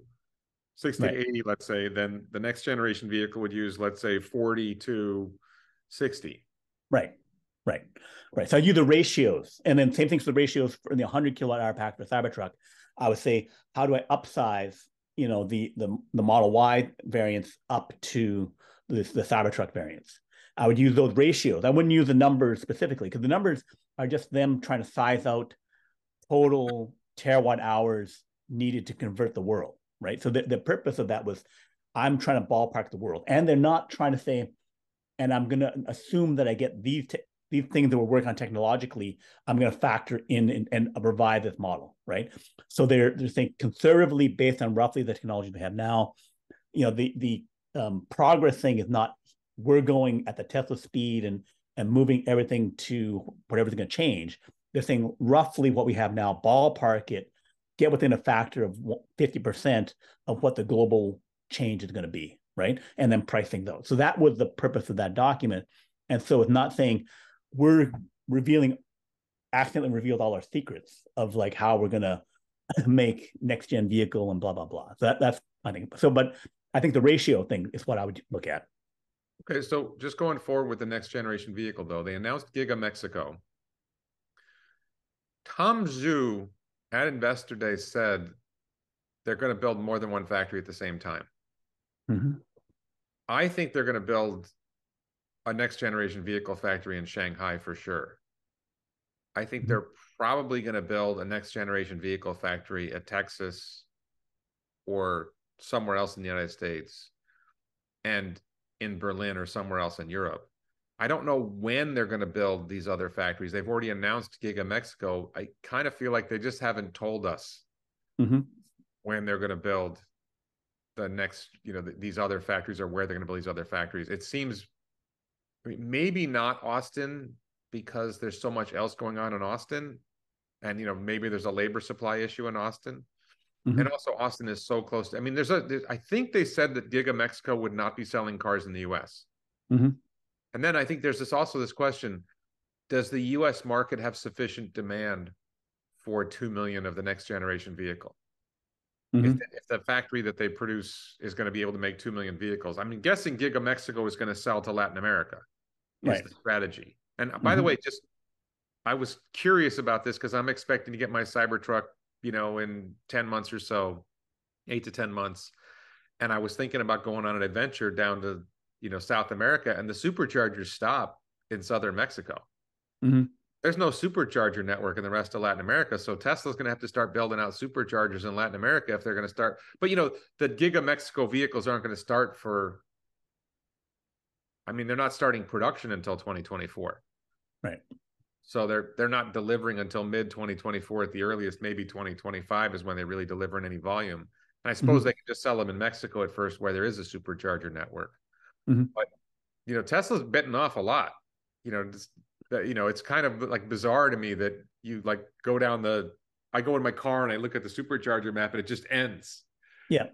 sixty right. to eighty, let's say, then the next generation vehicle would use, let's say, forty to sixty. Right, right, right. So I do the ratios, and then same things for the ratios for the one hundred kilowatt hour pack for Cybertruck. I would say, how do I upsize, you know, the the the Model Y variants up to This, the Cybertruck variants. I would use those ratios. I wouldn't use the numbers specifically because the numbers are just them trying to size out total terawatt hours needed to convert the world, right? So the, the purpose of that was I'm trying to ballpark the world. And they're not trying to say, and I'm going to assume that I get these these things that we're working on technologically, I'm going to factor in and, and provide this model, right? So they're, they're saying conservatively based on roughly the technology we have now, you know, the the Um, progress thing is not we're going at the Tesla speed and and moving everything to whatever's going to change. They're saying roughly what we have now, ballpark it, get within a factor of fifty percent of what the global change is going to be, right? And then pricing those. So that was the purpose of that document. And so it's not saying we're revealing, accidentally revealed all our secrets of like how we're going to make next gen vehicle and blah, blah, blah. So that, that's, I think, so, but I think the ratio thing is what I would look at. Okay, so just going forward with the next generation vehicle, though, they announced Giga Mexico. Tom Zhu at Investor Day said they're going to build more than one factory at the same time. Mm-hmm. I think they're going to build a next generation vehicle factory in Shanghai for sure. I think mm-hmm. they're probably going to build a next generation vehicle factory at Texas or somewhere else in the United States and in Berlin or somewhere else in Europe. I don't know when they're going to build these other factories. They've already announced Giga Mexico. I kind of feel like they just haven't told us mm-hmm. when they're going to build the next, you know, th- these other factories, or where they're going to build these other factories. It seems, I mean, maybe not Austin, because there's so much else going on in Austin. And, you know, maybe there's a labor supply issue in Austin. Mm-hmm. And also Austin is so close to, I mean, there's a, there's, I think they said that Giga Mexico would not be selling cars in the U S. Mm-hmm. And then I think there's this also this question, does the U S market have sufficient demand for two million of the next generation vehicle? Mm-hmm. If, the, if the factory that they produce is going to be able to make two million vehicles, I'm guessing Giga Mexico is going to sell to Latin America. Right. Is the strategy. And by mm-hmm. the way, just, I was curious about this because I'm expecting to get my Cybertruck, you know, in ten months or so, eight to ten months. And I was thinking about going on an adventure down to, you know, South America, and the superchargers stop in southern Mexico. Mm-hmm. There's no supercharger network in the rest of Latin America. So Tesla's going to have to start building out superchargers in Latin America if they're going to start. But, you know, the Giga Mexico vehicles aren't going to start for, I mean, they're not starting production until twenty twenty-four. Right. So they're they're not delivering until mid twenty twenty-four at the earliest. Maybe twenty twenty-five is when they really deliver in any volume. And I suppose mm-hmm. they can just sell them in Mexico at first, where there is a supercharger network. Mm-hmm. But, you know, Tesla's bitten off a lot. You know, just, you know, it's kind of like bizarre to me that you like go down the, I go in my car and I look at the supercharger map and it just ends. Yeah.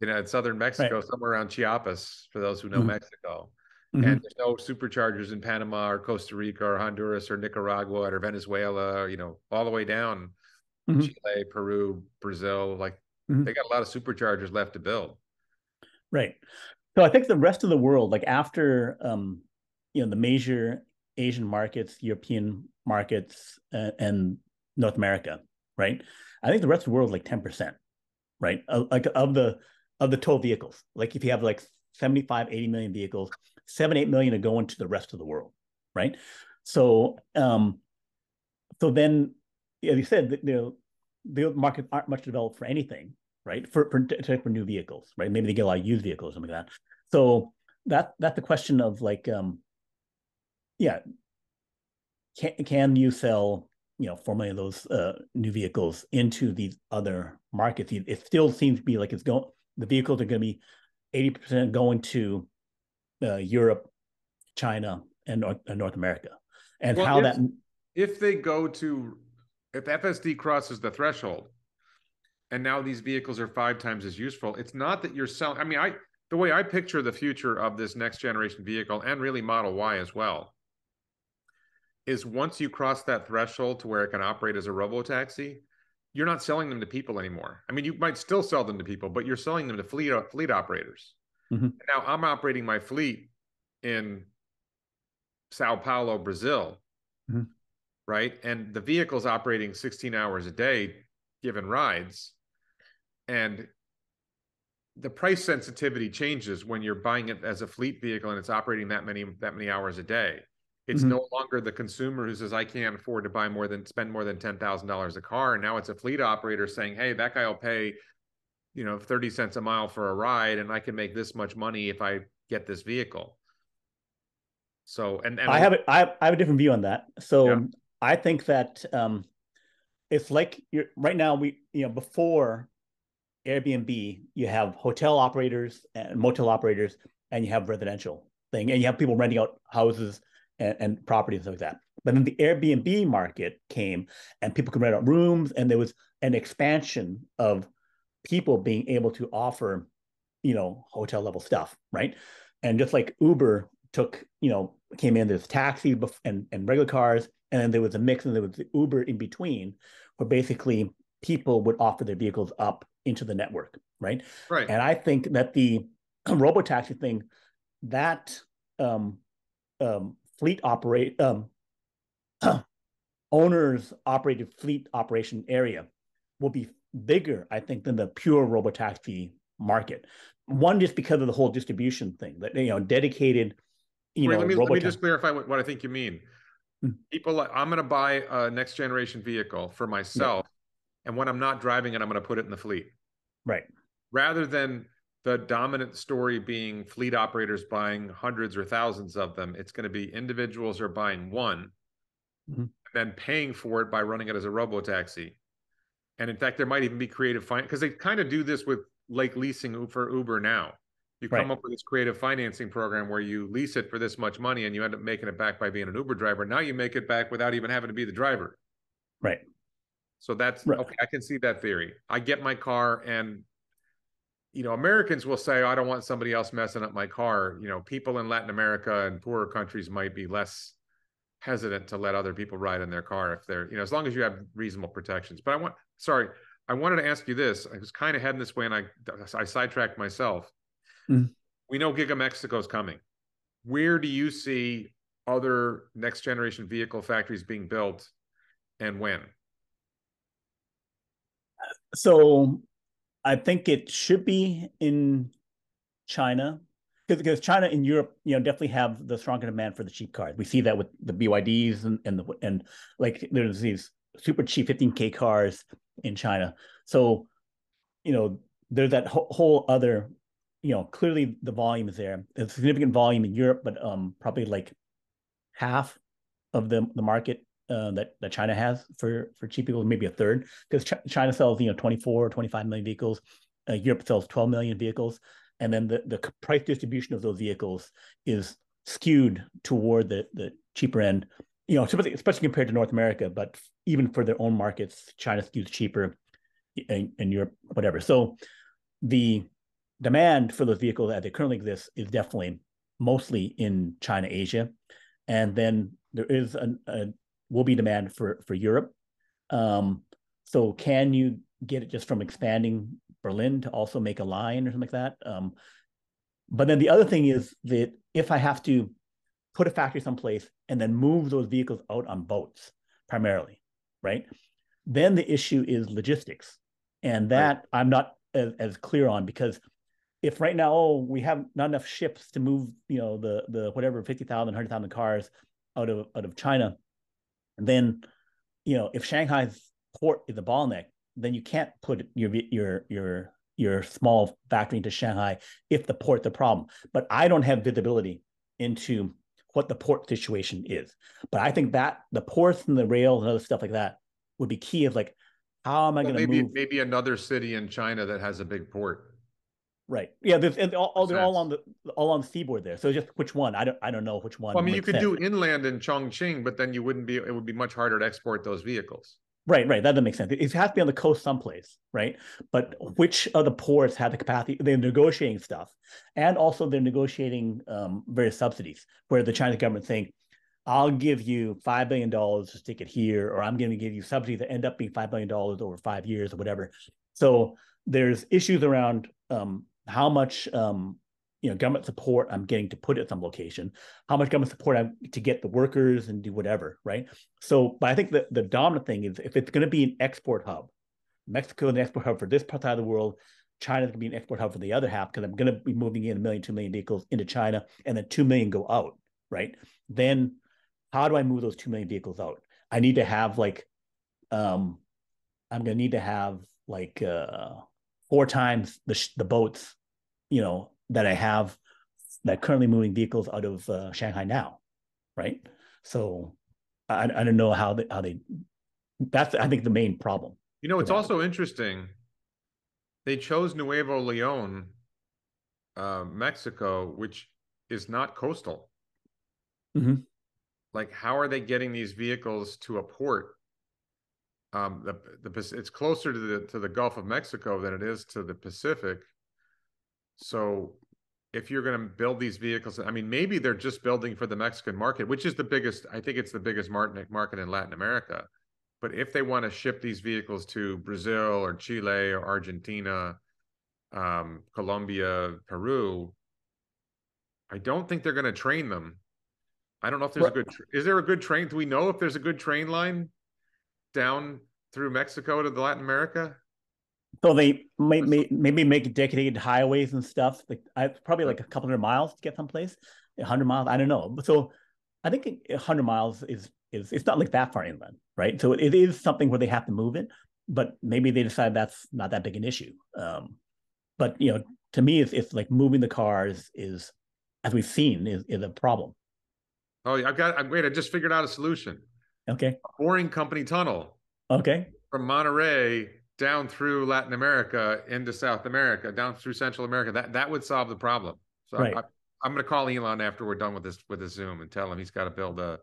You know, in southern Mexico, right. somewhere around Chiapas, for those who know mm-hmm. Mexico. Mm-hmm. And there's no superchargers in Panama or Costa Rica or Honduras or Nicaragua or Venezuela, or, you know, all the way down mm-hmm. Chile, Peru, Brazil. Like mm-hmm. they got a lot of superchargers left to build. Right. So I think the rest of the world, like after, um, you know, the major Asian markets, European markets, uh, and North America, right? I think the rest of the world, like ten percent, right? Uh, like of the of the total vehicles. Like if you have like seventy-five, eighty million vehicles, seven, eight million are going to the rest of the world, right? So, um, so then, as you said, you know, the markets aren't much developed for anything, right? For for, for new vehicles, right? Maybe they get a lot of used vehicles, something like that. So that that's the question of like, um, yeah, can can you sell, you know, four million of those uh, new vehicles into these other markets? It still seems to be like it's going. The vehicles are going to be eighty percent going to uh, Europe, China, and North, and North America. And well, how if, that... If they go to... If F S D crosses the threshold, and now these vehicles are five times as useful, it's not that you're selling... I mean, I the way I picture the future of this next generation vehicle, and really Model Y as well, is once you cross that threshold to where it can operate as a robotaxi, you're not selling them to people anymore. I mean, you might still sell them to people, but you're selling them to fleet fleet operators. Mm-hmm. Now I'm operating my fleet in Sao Paulo, Brazil, mm-hmm. right? And the vehicle's operating sixteen hours a day, given rides. And the price sensitivity changes when you're buying it as a fleet vehicle and it's operating that many that many hours a day. It's mm-hmm. no longer the consumer who says, I can't afford to buy more than, spend more than ten thousand dollars a car. And now it's a fleet operator saying, hey, that guy will pay, you know, thirty cents a mile for a ride, and I can make this much money if I get this vehicle. So, and, and I have a, I have a different view on that. So yeah. I think that um, it's like you're, right now, we, you know, before Airbnb, you have hotel operators and motel operators, and you have residential thing, and you have people renting out houses And, and property and stuff like that. But then the Airbnb market came and people could rent out rooms, and there was an expansion of people being able to offer, you know, hotel level stuff, right? And just like Uber took, you know, came in, there's taxis and, and regular cars, and then there was a mix, and there was the Uber in between, where basically people would offer their vehicles up into the network, right? Right. And I think that the robotaxi thing, that um, um, fleet operate um, owners operated fleet operation area will be bigger, I think, than the pure robotaxi market. One, just because of the whole distribution thing, that, you know, dedicated, you Wait, know, let me, robotaxi- let me just clarify what, what I think you mean. Mm-hmm. People, like, I'm going to buy a next generation vehicle for myself, yeah. and when I'm not driving it, I'm going to put it in the fleet. Right. rather than the dominant story being fleet operators buying hundreds or thousands of them, it's going to be individuals are buying one mm-hmm. and then paying for it by running it as a robo-taxi. And in fact, there might even be creative finance, because they kind of do this with like leasing for Uber now. You come right. up with this creative financing program where you lease it for this much money and you end up making it back by being an Uber driver. Now you make it back without even having to be the driver. Right. So that's, right. okay, I can see that theory. I get my car and, you know, Americans will say, oh, I don't want somebody else messing up my car. You know, people in Latin America and poorer countries might be less hesitant to let other people ride in their car if they're, you know, as long as you have reasonable protections. But I want, sorry, I wanted to ask you this. I was kind of heading this way and I, I sidetracked myself. Mm. We know Giga Mexico is coming. Where do you see other next generation vehicle factories being built and when? So I think it should be in China, because China and Europe, you know, definitely have the stronger demand for the cheap cars. We see that with the B Y Ds and and, the, and like there's these super cheap fifteen K cars in China. So, you know, there's that ho whole other, you know, clearly the volume is there. There's significant volume in Europe, but um, probably like half of the the market uh, that that China has for for cheap vehicles, maybe a third, because Ch China sells, you know, twenty-four, twenty-five million vehicles. Uh, Europe sells twelve million vehicles. And then the, the price distribution of those vehicles is skewed toward the, the cheaper end, you know, especially compared to North America, but even for their own markets, China skews cheaper and, and Europe, whatever. So the demand for those vehicles as they currently exist is definitely mostly in China, Asia. And then there is a, a will be demand for, for Europe. Um, so can you get it just from expanding Berlin to also make a line or something like that? Um, but then the other thing is that if I have to put a factory someplace and then move those vehicles out on boats primarily, right? Then the issue is logistics. And that right. I'm not as, as clear on, because if right now, oh, we have not enough ships to move, you know, the the whatever fifty thousand, one hundred thousand cars out of, out of China, and then, you know, if Shanghai's port is a bottleneck, then you can't put your your your your small factory into Shanghai if the port's a problem. But I don't have visibility into what the port situation is. But I think that the ports and the rail and other stuff like that would be key. Of like, how am I well, going to move? Maybe another city in China that has a big port. Right. Yeah. There's, and all, all, they're all on the all on the seaboard there. So just which one? I don't I don't know which one. Well, I mean, you could sense. do inland in Chongqing, but then you wouldn't be. It would be much harder to export those vehicles. Right, right. That doesn't make sense. It has to be on the coast someplace, right? But which of the ports have the capacity? They're negotiating stuff. And also they're negotiating um, various subsidies, where the Chinese government saying, I'll give you five billion dollars to stick it here, or I'm going to give you subsidies that end up being five billion dollars over five years or whatever. So there's issues around um, how much um, you know, government support I'm getting to put at some location, how much government support I'm to get the workers and do whatever, right? So, but I think that the dominant thing is if it's going to be an export hub, Mexico is an export hub for this part of the world, China is going to be an export hub for the other half, because I'm going to be moving in a million, two million vehicles into China, and then two million go out, right? Then how do I move those two million vehicles out? I need to have like, um, I'm going to need to have like uh, four times the, sh the boats, you know, that I have that currently moving vehicles out of uh, Shanghai now, right? So I, I don't know how they, how they, that's, I think, the main problem. You know, it's also interesting. They chose Nuevo Leon, uh, Mexico, which is not coastal. Mm-hmm. Like, how are they getting these vehicles to a port? Um, the, the, it's closer to the, to the Gulf of Mexico than it is to the Pacific. So if you're going to build these vehicles, I mean, maybe they're just building for the Mexican market, which is the biggest, I think it's the biggest market in Latin America. But if they want to ship these vehicles to Brazil or Chile or Argentina, um, Colombia, Peru, I don't think they're going to train them. I don't know if there's what? a good, is there a good train? Do we know if there's a good train line down through Mexico to the Latin America? So they may, may, maybe make dedicated highways and stuff. Like I, probably like a couple hundred miles to get someplace, a hundred miles. I don't know. But so I think a hundred miles is is it's not like that far inland, right? So it, it is something where they have to move it. But maybe they decide that's not that big an issue. Um, But you know, to me, it's, it's like moving the cars is, as we've seen, is, is a problem. Oh, I've got. I'm wait. I just figured out a solution. Okay. A boring company tunnel. Okay. From Monterey down through Latin America into South America, down through Central America. That that would solve the problem. So right. I, I, I'm going to call Elon after we're done with this with this Zoom and tell him he's got to build a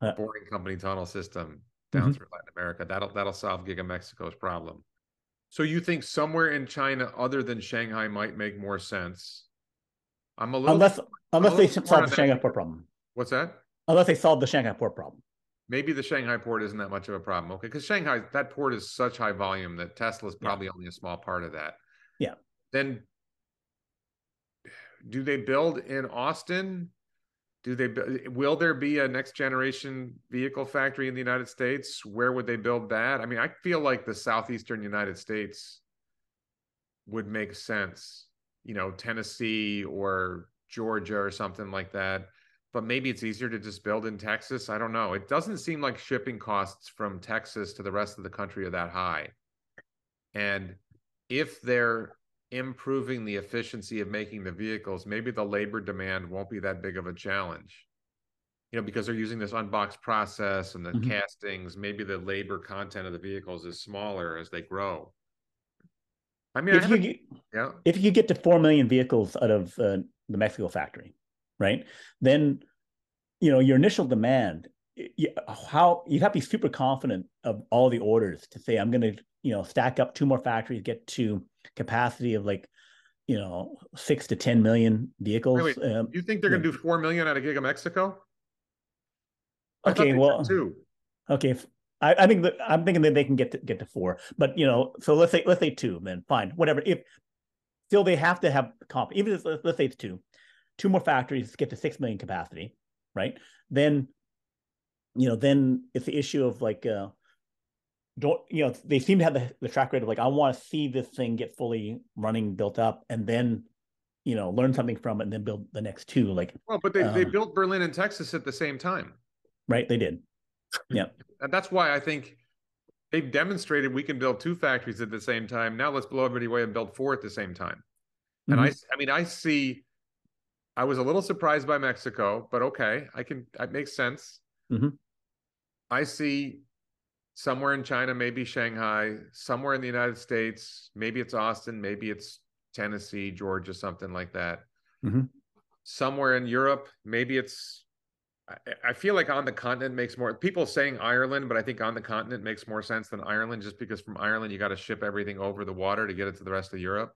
uh, boring company tunnel system down mm-hmm. through Latin America. That'll that'll solve Giga Mexico's problem. So you think somewhere in China other than Shanghai might make more sense? I'm a little unless unless they solve the Shanghai port problem. What's that? Unless they solve the Shanghai port problem. Maybe the Shanghai port isn't that much of a problem, okay? Because Shanghai, that port is such high volume that Tesla's probably yeah. only a small part of that. Yeah. Then, do they build in Austin? Do they will there be a next generation vehicle factory in the United States? Where would they build that? I mean, I feel like the southeastern United States would make sense, you know, Tennessee or Georgia or something like that. But maybe it's easier to just build in Texas. I don't know. It doesn't seem like shipping costs from Texas to the rest of the country are that high. And if they're improving the efficiency of making the vehicles, maybe the labor demand won't be that big of a challenge, you know, because they're using this unbox process and the mm-hmm. castings, maybe the labor content of the vehicles is smaller as they grow. I mean, if, I you, get, yeah. if you get to four million vehicles out of uh, the Mexico factory, right? Then, you know, your initial demand, you, how you'd have to be super confident of all the orders to say, I'm going to, you know, stack up two more factories, get to capacity of like, you know, six to ten million vehicles. Wait, wait. Um, you think they're going to yeah. do four million out of Giga Mexico? I okay. Well, two. okay. I, I think that I'm thinking that they can get to get to four, but you know, so let's say, let's say two, then fine, whatever. If still they have to have comp, even if let's say it's two, two more factories get to six million capacity, right? Then, you know, then it's the issue of like, uh, don't, you know, they seem to have the, the track record of like, I want to see this thing get fully running, built up, and then, you know, learn something from it and then build the next two. Like, well, but they, um, they built Berlin and Texas at the same time. Right. They did. Yeah. And that's why I think they've demonstrated we can build two factories at the same time. Now let's blow everybody away and build four at the same time. And mm-hmm. I, I mean, I see, I was a little surprised by Mexico, but okay. I can, it makes sense. Mm-hmm. I see somewhere in China, maybe Shanghai, somewhere in the United States, maybe it's Austin, maybe it's Tennessee, Georgia, something like that. Mm-hmm. Somewhere in Europe, maybe it's, I, I feel like on the continent makes more, people saying Ireland, but I think on the continent makes more sense than Ireland, just because from Ireland, you got to ship everything over the water to get it to the rest of Europe.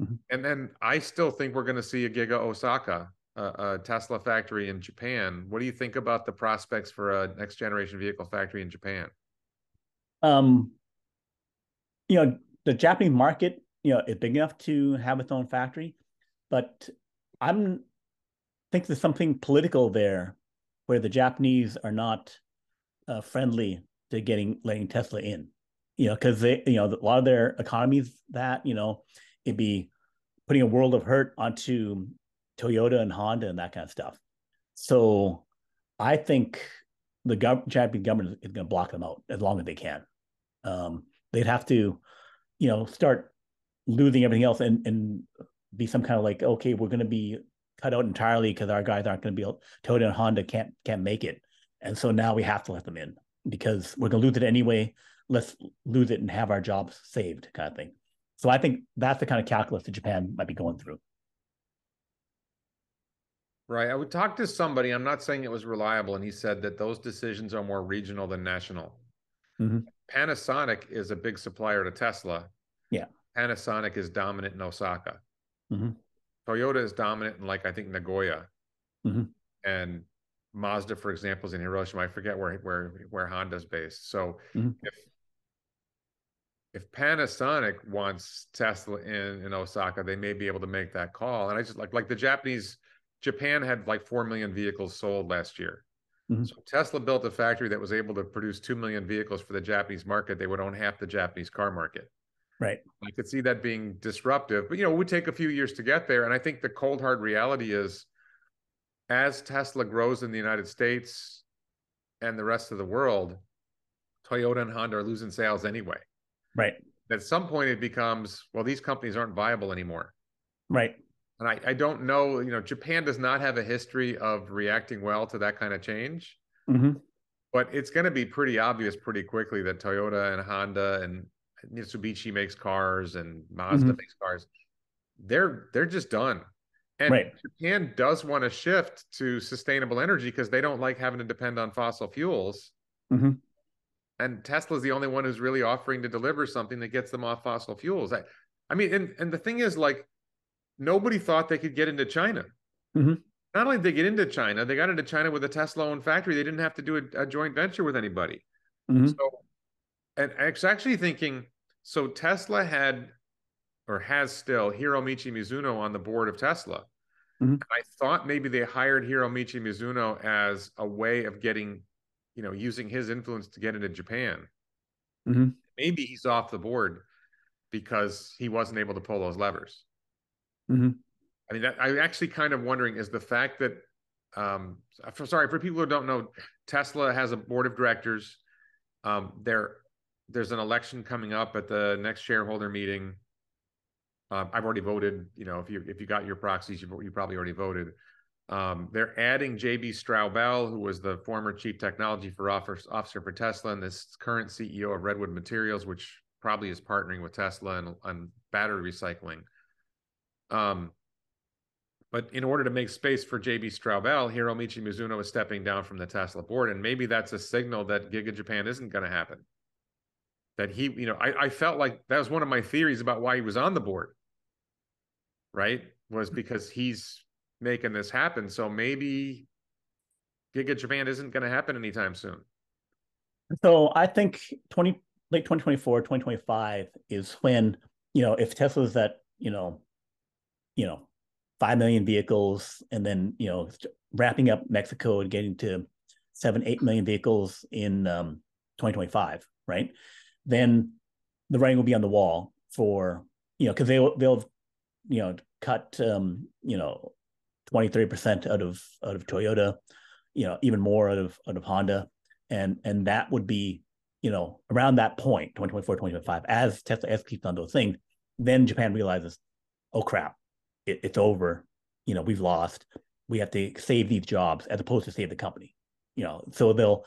Mm-hmm. And then I still think we're going to see a Giga Osaka, a, a Tesla factory in Japan. What do you think about the prospects for a next generation vehicle factory in Japan? Um, you know, the Japanese market, you know, is big enough to have its own factory, but I'm think there's something political there where the Japanese are not uh, friendly to getting letting Tesla in, you know, because they, you know, a lot of their economies that, you know, it'd be putting a world of hurt onto Toyota and Honda and that kind of stuff. So I think the gov- Japanese government is going to block them out as long as they can. Um, they'd have to, you know, start losing everything else and, and be some kind of like, okay, we're going to be cut out entirely because our guys aren't going to be able, Toyota and Honda can't can't make it. And so now we have to let them in because we're going to lose it anyway. Let's lose it and have our jobs saved kind of thing. So I think that's the kind of calculus that Japan might be going through. Right. I would talk to somebody, I'm not saying it was reliable, and he said that those decisions are more regional than national. Mm-hmm. Panasonic is a big supplier to Tesla. Yeah. Panasonic is dominant in Osaka. Mm-hmm. Toyota is dominant in, like, I think, Nagoya. Mm-hmm. And Mazda, for example, is in Hiroshima. I forget where where, where Honda's based. So mm-hmm. if If Panasonic wants Tesla in, in Osaka, they may be able to make that call. And I just like, like the Japanese, Japan had like four million vehicles sold last year. Mm-hmm. So Tesla built a factory that was able to produce two million vehicles for the Japanese market. They would own half the Japanese car market. Right. I could see that being disruptive, but you know, it would take a few years to get there. And I think the cold, hard reality is as Tesla grows in the United States and the rest of the world, Toyota and Honda are losing sales anyway. Right. at some point it becomes, well, these companies aren't viable anymore. Right. And I, I don't know, you know, Japan does not have a history of reacting well to that kind of change. Mm-hmm. But it's going to be pretty obvious pretty quickly that Toyota and Honda and Mitsubishi makes cars and Mazda mm-hmm. makes cars. They're they're just done. And right. Japan does want to shift to sustainable energy because they don't like having to depend on fossil fuels. Mm-hmm. And Tesla is the only one who's really offering to deliver something that gets them off fossil fuels. I, I mean, and, and the thing is, like, nobody thought they could get into China. Mm-hmm. Not only did they get into China, they got into China with a Tesla-owned factory. They didn't have to do a, a joint venture with anybody. Mm-hmm. So, and I was actually thinking, so Tesla had, or has still, Hiromichi Mizuno on the board of Tesla. Mm-hmm. And I thought maybe they hired Hiromichi Mizuno as a way of getting, you know, using his influence to get into Japan. Mm-hmm. Maybe he's off the board because he wasn't able to pull those levers. Mm-hmm. I mean, that, I'm actually kind of wondering is the fact that, um, for, sorry, for people who don't know, Tesla has a board of directors. Um, there, there's an election coming up at the next shareholder meeting. Um, I've already voted. You know, if you if you got your proxies, you, you probably already voted. Um, they're adding J B. Straubel, who was the former chief technology for office, officer for Tesla, and this current C E O of Redwood Materials, which probably is partnering with Tesla and on battery recycling. Um. But in order to make space for J B. Straubel, Hiromichi Mizuno is stepping down from the Tesla board. And maybe that's a signal that Giga Japan isn't going to happen. That he, you know, I, I felt like that was one of my theories about why he was on the board, right? Was because he's making this happen. So maybe Giga Japan isn't going to happen anytime soon. So I think twenty, late twenty twenty-four, twenty twenty-five is when, you know, if Tesla's at, you know, you know, five million vehicles, and then, you know, wrapping up Mexico and getting to seven, eight million vehicles in um, twenty twenty-five, right? Then the writing will be on the wall for, you know, because they, they'll, you know, cut, um, you know, twenty, thirty percent out of, out of Toyota, you know, even more out of, out of Honda. And, and that would be, you know, around that point, twenty twenty-four, twenty twenty-five, as Tesla executes on those things, then Japan realizes, oh, crap. It, it's over, you know, we've lost, we have to save these jobs as opposed to save the company, you know, so they'll,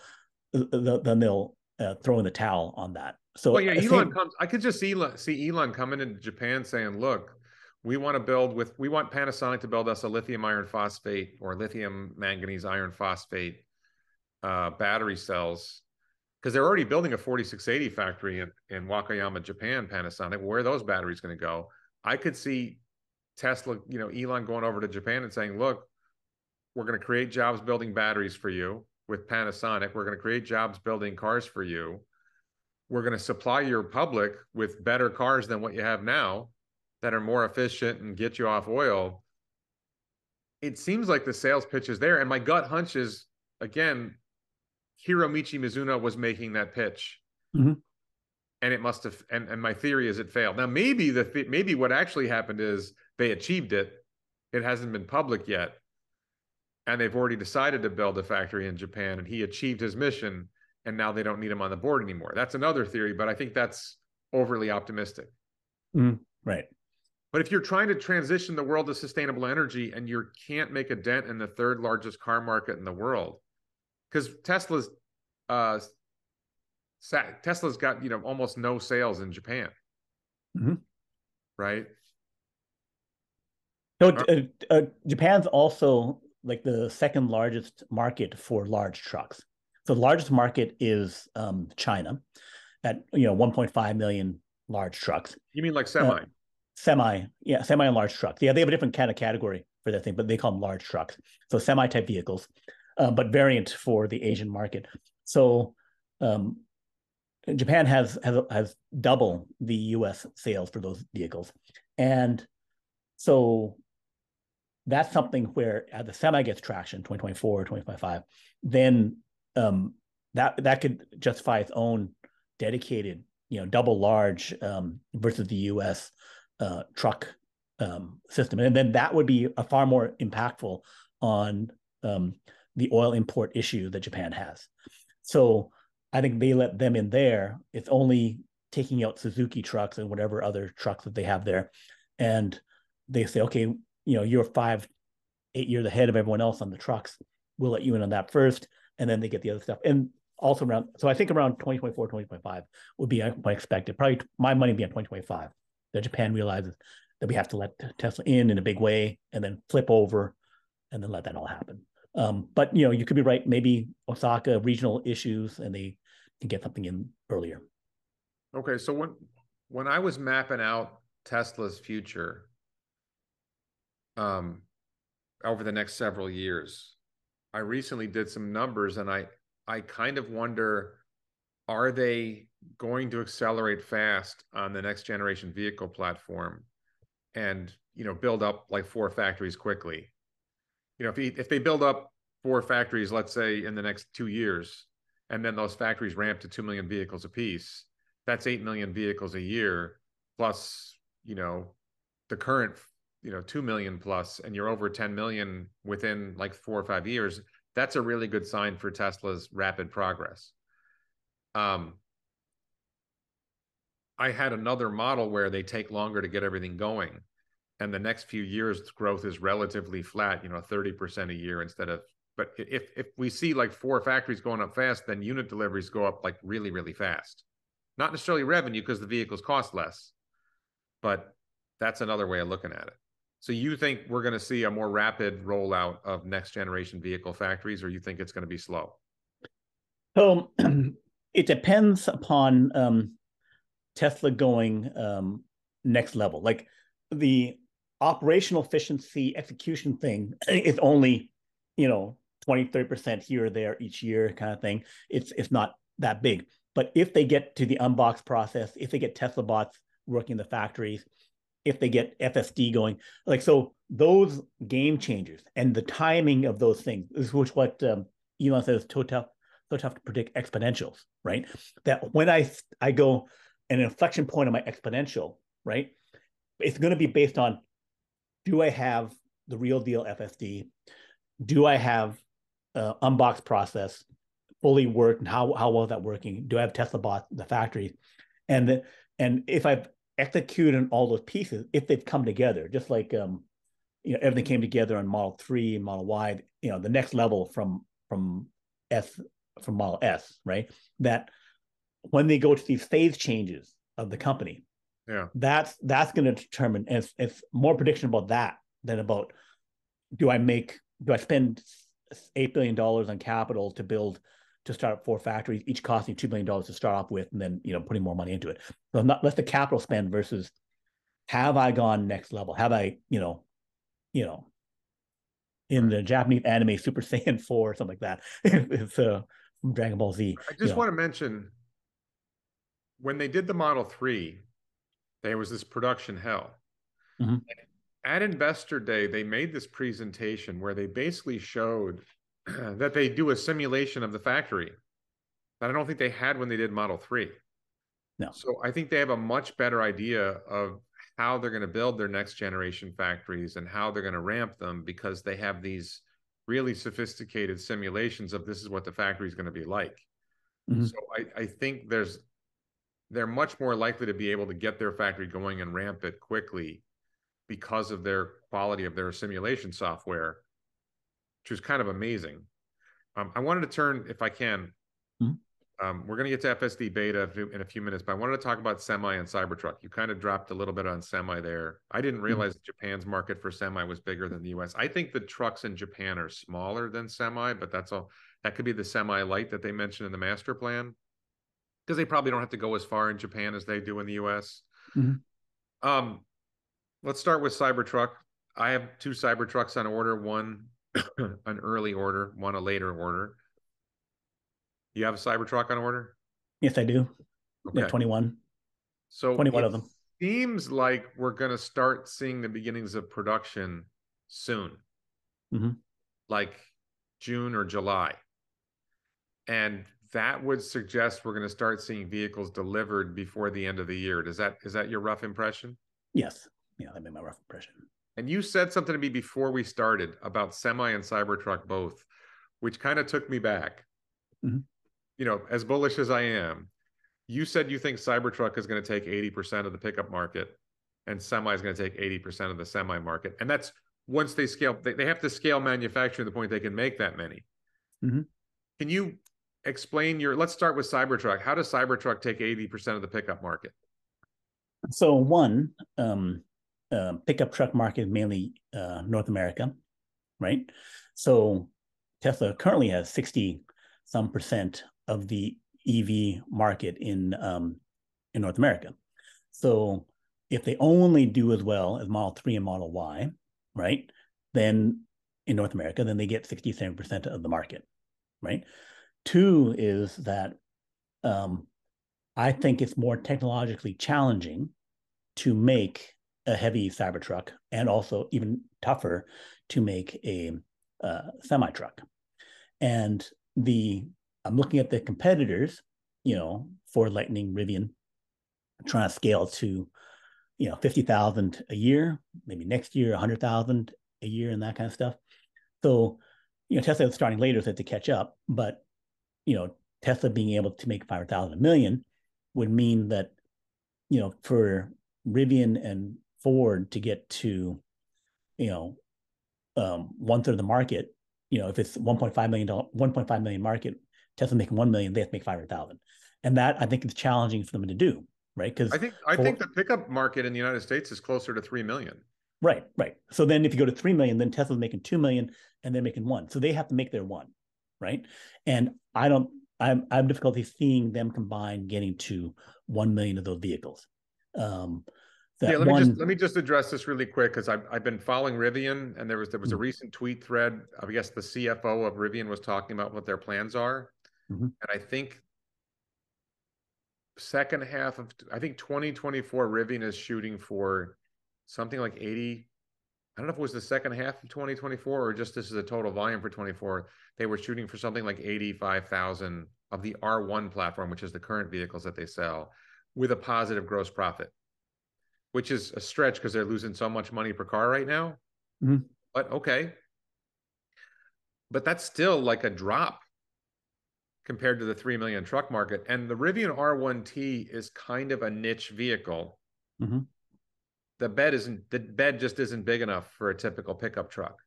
they'll then they'll uh, throw in the towel on that. So well, yeah, Elon same... comes, I could just see Elon, see Elon coming into Japan saying, look, we want to build with, we want Panasonic to build us a lithium iron phosphate or lithium manganese iron phosphate uh, battery cells. Because they're already building a forty-six eighty factory in, in Wakayama, Japan, Panasonic. Where are those batteries going to go? I could see Tesla, you know, Elon going over to Japan and saying, look, we're going to create jobs building batteries for you with Panasonic. We're going to create jobs building cars for you. We're going to supply your public with better cars than what you have now that are more efficient and get you off oil. It seems like the sales pitch is there. And my gut hunch is, again, Hiromichi Mizuno was making that pitch. Mm-hmm. And it must have, and, and my theory is it failed. Now, maybe the th- maybe what actually happened is they achieved it. It hasn't been public yet. And they've already decided to build a factory in Japan, and he achieved his mission, and now they don't need him on the board anymore. That's another theory, but I think that's overly optimistic. Mm, right. But if you're trying to transition the world to sustainable energy and you can't make a dent in the third largest car market in the world, because Tesla's... Uh, Tesla's got, you know, almost no sales in Japan, mm-hmm. right? So uh, uh, Japan's also like the second largest market for large trucks. So the largest market is um, China at, you know, one point five million large trucks. You mean like semi? Uh, semi, yeah, semi and large trucks. Yeah, they have a different kind of category for that thing, but they call them large trucks. So semi-type vehicles, uh, but variant for the Asian market. So... Um, Japan has has has double the U S sales for those vehicles, and so that's something where as the semi gets traction, twenty twenty-four, twenty twenty-five, then um, that that could justify its own dedicated, you know, double large um, versus the U S uh, truck um, system, and then that would be a far more impactful on um, the oil import issue that Japan has. So. I think they let them in there. It's only taking out Suzuki trucks and whatever other trucks that they have there. And they say, okay, you know, you're five, eight years ahead of everyone else on the trucks. We'll let you in on that first. And then they get the other stuff. And also around, so I think around twenty twenty-four, twenty twenty-five would be my expected. Probably my money would be on twenty twenty-five, that Japan realizes that we have to let Tesla in in a big way and then flip over and then let that all happen. Um, but, you know, you could be right. Maybe Osaka, regional issues, and they can get something in earlier. Okay. So when, when I was mapping out Tesla's future um, over the next several years, I recently did some numbers, and I, I kind of wonder, are they going to accelerate fast on the next generation vehicle platform and, you know, build up like four factories quickly? You know, if, he, if they build up four factories, let's say in the next two years, and then those factories ramp to two million vehicles apiece, that's eight million vehicles a year plus, you know, the current, you know, two million plus, and you're over ten million within like four or five years. That's a really good sign for Tesla's rapid progress. Um, I had another model where they take longer to get everything going, and the next few years growth is relatively flat, you know, thirty percent a year instead of, but if, if we see like four factories going up fast, then unit deliveries go up like really, really fast. Not necessarily revenue because the vehicles cost less, but that's another way of looking at it. So you think we're going to see a more rapid rollout of next generation vehicle factories, or you think it's going to be slow? So um, it depends upon um, Tesla going um, next level. Like the operational efficiency execution thing is only, you know, twenty, thirty percent here or there each year kind of thing. It's, it's not that big. But if they get to the unbox process, if they get Tesla bots working in the factories, if they get F S D going, like, so those game changers and the timing of those things, this is what um, Elon says is so tough, so tough to predict exponentials, right? That when I, I go an inflection point on my exponential, right? It's going to be based on, do I have the real deal F S D? Do I have uh, unbox process fully worked, and how, how well is that working? Do I have Tesla bots in the factory? And, the, and if I've executed on all those pieces, if they've come together, just like, um, you know, everything came together on Model three and Model Y, you know, the next level from, from S, from Model S, right? That when they go to these phase changes of the company, yeah, that's that's going to determine, and it's, it's more prediction about that than about, do I make, do I spend eight billion dollars on capital to build, to start up four factories, each costing two billion dollars to start off with, and then, you know, putting more money into it. So not, less the capital spend versus, have I gone next level? Have I, you know, you know, in the Japanese anime Super Saiyan four or something like that, it's uh, from Dragon Ball Z. I just want know. to mention, when they did the Model three, there was this production hell. Mm-hmm. At Investor Day, they made this presentation where they basically showed that they do a simulation of the factory that I don't think they had when they did Model three. No. So I think they have a much better idea of how they're going to build their next generation factories and how they're going to ramp them, because they have these really sophisticated simulations of this is what the factory is going to be like. Mm-hmm. So I, I think there's, they're much more likely to be able to get their factory going and ramp it quickly because of their quality of their simulation software, which was kind of amazing. Um, I wanted to turn, if I can, mm-hmm. um, we're going to get to F S D beta in a few minutes, but I wanted to talk about Semi and Cybertruck. You kind of dropped a little bit on Semi there. I didn't realize mm-hmm. that Japan's market for Semi was bigger than the U S. I think the trucks in Japan are smaller than Semi, but that's all. That could be the Semi Light that they mentioned in the master plan, because they probably don't have to go as far in Japan as they do in the U S. Mm-hmm. Um, let's start with Cybertruck. I have two Cybertrucks on order, one an early order, one a later order. You have a Cybertruck on order? Yes, I do. Okay. Yeah, twenty-one. So twenty-one of them. Seems like we're going to start seeing the beginnings of production soon, mm-hmm. like June or July. And that would suggest we're going to start seeing vehicles delivered before the end of the year. Does that, is that your rough impression? Yes. Yeah, that made my rough impression. And you said something to me before we started about Semi and Cybertruck both, which kind of took me back. Mm-hmm. You know, as bullish as I am, You said you think Cybertruck is going to take eighty percent of the pickup market and Semi is going to take eighty percent of the Semi market. And that's once they scale, they, they have to scale manufacturing to the point they can make that many. Mm-hmm. Can you explain your, let's start with Cybertruck. How does Cybertruck take eighty percent of the pickup market? So one, um, uh, pickup truck market, mainly uh, North America, right? So Tesla currently has sixty some percent of the E V market in um, in North America. So if they only do as well as Model three and Model Y, right, then in North America, then they get sixty-seven percent of the market, right? Two is that um, I think it's more technologically challenging to make a heavy Cybertruck, and also even tougher to make a uh, semi-truck. And the I'm looking at the competitors, you know, Ford Lightning, Rivian, trying to scale to, you know, fifty thousand a year, maybe next year, one hundred thousand a year, and that kind of stuff. So, you know, Tesla is starting later, so they have to catch up. But, you know, Tesla being able to make five hundred thousand a million would mean that, you know, for Rivian and Ford to get to, you know, um, one third of the market, you know, if it's one point five million dollars, one point five million market, Tesla making one million, they have to make five hundred thousand. And that, I think, is challenging for them to do, right? Because I think I Ford, think the pickup market in the United States is closer to three million. Right, right. So then if you go to three million, then Tesla's making two million and they're making one. So they have to make their one, right? And I don't, I'm, I have difficulty seeing them combine getting to one million of those vehicles. Um, that yeah, let, one... me just, let me just address this really quick, because I've, I've been following Rivian, and there was, there was a recent tweet thread. I guess the C F O of Rivian was talking about what their plans are. Mm-hmm. And I think second half of, I think twenty twenty-four, Rivian is shooting for something like eighty. I don't know if it was the second half of twenty twenty-four or just this is a total volume for twenty-four. They were shooting for something like eighty-five thousand of the R one platform, which is the current vehicles that they sell, with a positive gross profit, which is a stretch because they're losing so much money per car right now. Mm-hmm. But okay. But that's still like a drop compared to the three million truck market. And the Rivian R one T is kind of a niche vehicle. Mm-hmm. The bed isn't, the bed just isn't big enough for a typical pickup truck.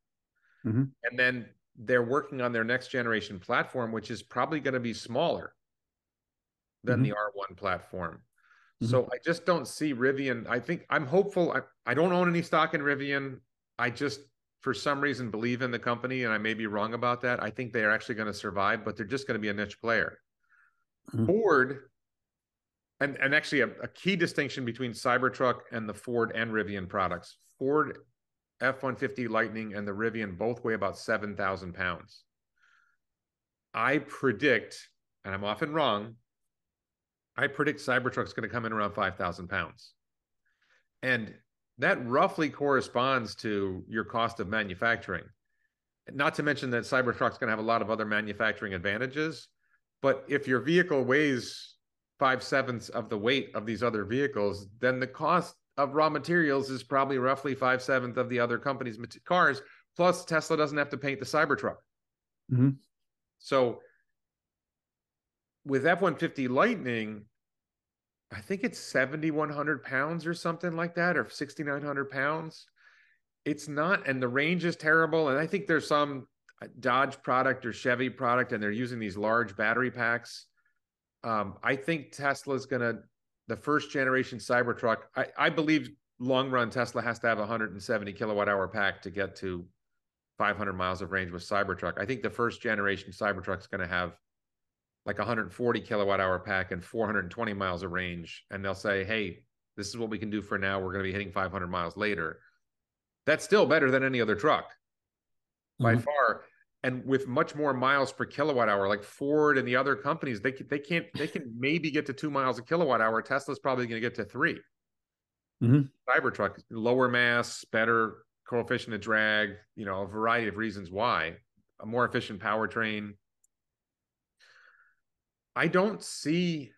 Mm-hmm. And then they're working on their next generation platform, which is probably going to be smaller than mm-hmm. the R one platform. Mm-hmm. So I just don't see Rivian. I think I'm hopeful. I, I don't own any stock in Rivian. I just, for some reason, believe in the company, and I may be wrong about that. I think they are actually going to survive, but they're just going to be a niche player. Mm-hmm. Ford, and, and actually a, a key distinction between Cybertruck and the Ford and Rivian products, Ford F one fifty Lightning and the Rivian both weigh about seven thousand pounds. I predict, and I'm often wrong, I predict Cybertruck's going to come in around five thousand pounds. And that roughly corresponds to your cost of manufacturing. Not to mention that Cybertruck's going to have a lot of other manufacturing advantages. But if your vehicle weighs five-sevenths of the weight of these other vehicles, then the cost of raw materials is probably roughly five-sevenths of the other company's cars. Plus, Tesla doesn't have to paint the Cybertruck. Mm-hmm. So with F one fifty Lightning, I think it's seventy-one hundred pounds or something like that, or sixty-nine hundred pounds. It's not, and the range is terrible. And I think there's some Dodge product or Chevy product, and they're using these large battery packs. Um, I think Tesla's going to, the first generation Cybertruck, I, I believe long run Tesla has to have a one hundred seventy kilowatt hour pack to get to five hundred miles of range with Cybertruck. I think the first generation Cybertruck is going to have like one hundred forty kilowatt hour pack and four hundred twenty miles of range. And they'll say, hey, this is what we can do for now. We're going to be hitting five hundred miles later. That's still better than any other truck by mm-hmm. far. And with much more miles per kilowatt hour, like Ford and the other companies, they, they can't, they can maybe get to two miles a kilowatt hour. Tesla's probably going to get to three. Mm-hmm. Cybertruck, lower mass, better coefficient of drag, you know, a variety of reasons why, a more efficient powertrain. I don't see,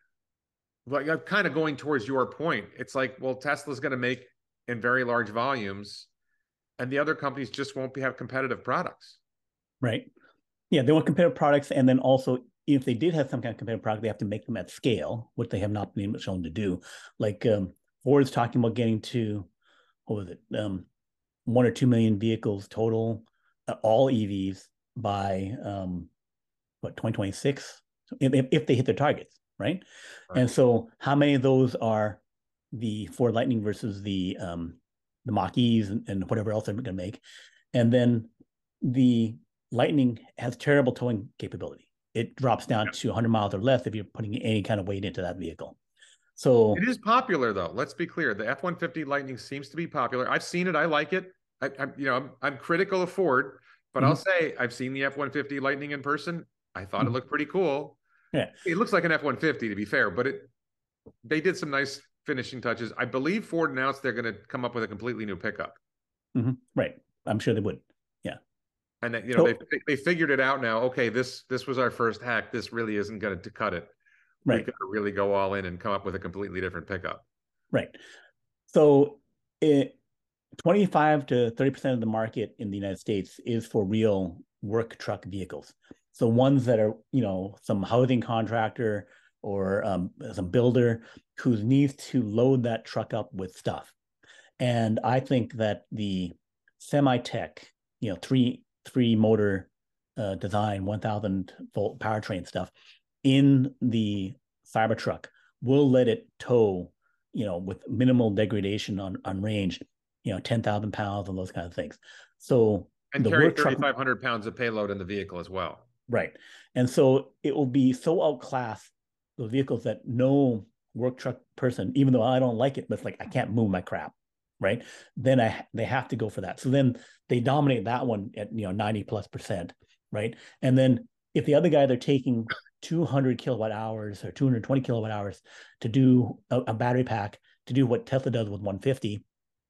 like, I'm kind of going towards your point. It's like, well, Tesla's going to make in very large volumes, and the other companies just won't be, have competitive products. Right. Yeah, they want competitive products, and then also if they did have some kind of competitive product, they have to make them at scale, which they have not been shown to do. Like um, Ford's talking about getting to, what was it, um, one or two million vehicles total, uh, all E Vs by um, what twenty twenty-six, if, if they hit their targets, right? right? And so, how many of those are the Ford Lightning versus the um, the Mach-E's and, and whatever else they're going to make? And then the Lightning has terrible towing capability. It drops down yeah. to one hundred miles or less if you're putting any kind of weight into that vehicle. So it is popular, though. Let's be clear. The F one fifty Lightning seems to be popular. I've seen it. I like it. I, I'm, you know, I'm, I'm critical of Ford, but mm-hmm. I'll say I've seen the F one fifty Lightning in person. I thought mm-hmm. it looked pretty cool. Yeah, it looks like an F one fifty to be fair, but it they did some nice finishing touches. I believe Ford announced they're going to come up with a completely new pickup. Mm-hmm. Right, I'm sure they would. Yeah. And that, you know, so, they they figured it out now. Okay, this this was our first hack. This really isn't going to cut it. Right. We got to really go all in and come up with a completely different pickup. Right. So, it, twenty-five to thirty percent of the market in the United States is for real work truck vehicles. So ones that are, you know, some housing contractor or um, some builder who needs to load that truck up with stuff. And I think that the semi-tech, you know, three. three motor uh, design, one thousand volt powertrain stuff in the Cybertruck will let it tow, you know, with minimal degradation on, on range, you know, ten thousand pounds and those kind of things. So and carry thirty-five hundred pounds of payload in the vehicle as well. Right. And so it will be so outclassed those vehicles that no work truck person, even though I don't like it, but it's like, I can't move my crap. Right. Then I, they have to go for that. So then they dominate that one at, you know, ninety plus percent. Right. And then if the other guy, they're taking two hundred kilowatt hours or two hundred twenty kilowatt hours to do a, a battery pack to do what Tesla does with one fifty,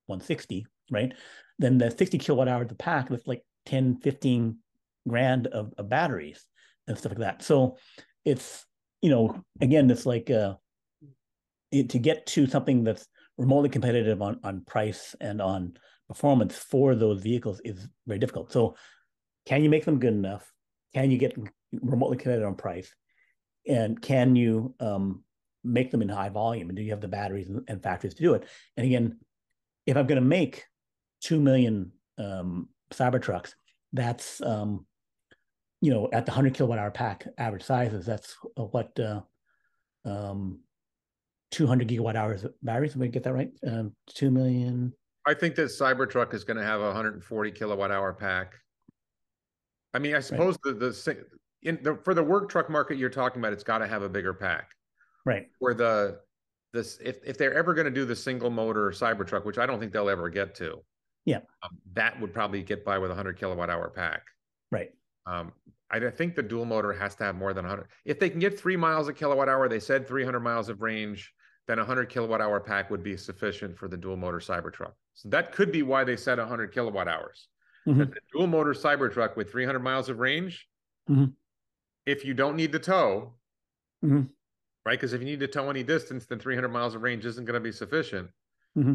one sixty. Right. Then the sixty kilowatt hours of pack with like ten, fifteen grand of, of batteries and stuff like that. So it's, you know, again, it's like uh, it, to get to something that's remotely competitive on, on price and on performance for those vehicles is very difficult. So can you make them good enough? Can you get them remotely competitive on price? And can you um, make them in high volume? And do you have the batteries and factories to do it? And again, if I'm going to make two million um, Cybertrucks, that's, um, you know, at the one hundred kilowatt hour pack average sizes, that's what uh, um, two hundred gigawatt hours of batteries. Am I going to get that right? Um, two million. I think that Cybertruck is going to have a one hundred forty kilowatt hour pack. I mean, I suppose right. the, the, in the for the work truck market you're talking about, it's got to have a bigger pack. Right. Where the, this, if, if they're ever going to do the single motor Cybertruck, which I don't think they'll ever get to. Yeah. Um, that would probably get by with a one hundred kilowatt hour pack. Right. Um, I think the dual motor has to have more than one hundred. If they can get three miles a kilowatt hour, they said three hundred miles of range, then a one hundred kilowatt hour pack would be sufficient for the dual motor Cybertruck. So that could be why they said one hundred kilowatt hours. Mm-hmm. The dual motor Cybertruck with three hundred miles of range, mm-hmm. if you don't need to tow, mm-hmm. right? Because if you need to tow any distance, then three hundred miles of range isn't going to be sufficient. Mm-hmm.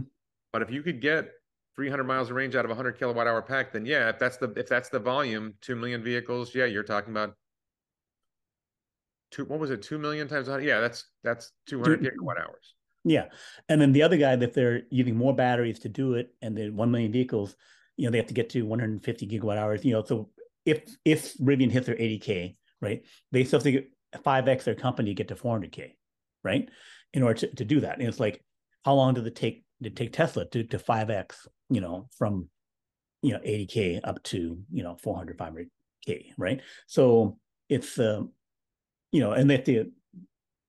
But if you could get three hundred miles of range out of a one hundred kilowatt hour pack, then yeah, if that's the if that's the volume, two million vehicles, yeah, you're talking about two. What was it? two million times one hundred? Yeah, that's that's two hundred gigawatt hours. Yeah, and then the other guy, if they're using more batteries to do it, and then one million vehicles, you know, they have to get to one hundred fifty gigawatt hours. You know, so if if Rivian hits their eighty K, right, they still have to get five X their company to get to four hundred K, right, in order to, to do that. And it's like, how long does it take to take Tesla to to five X? You know, from, you know, eighty K up to, you know, four hundred, five hundred K, right? So it's, um, you know, and that the,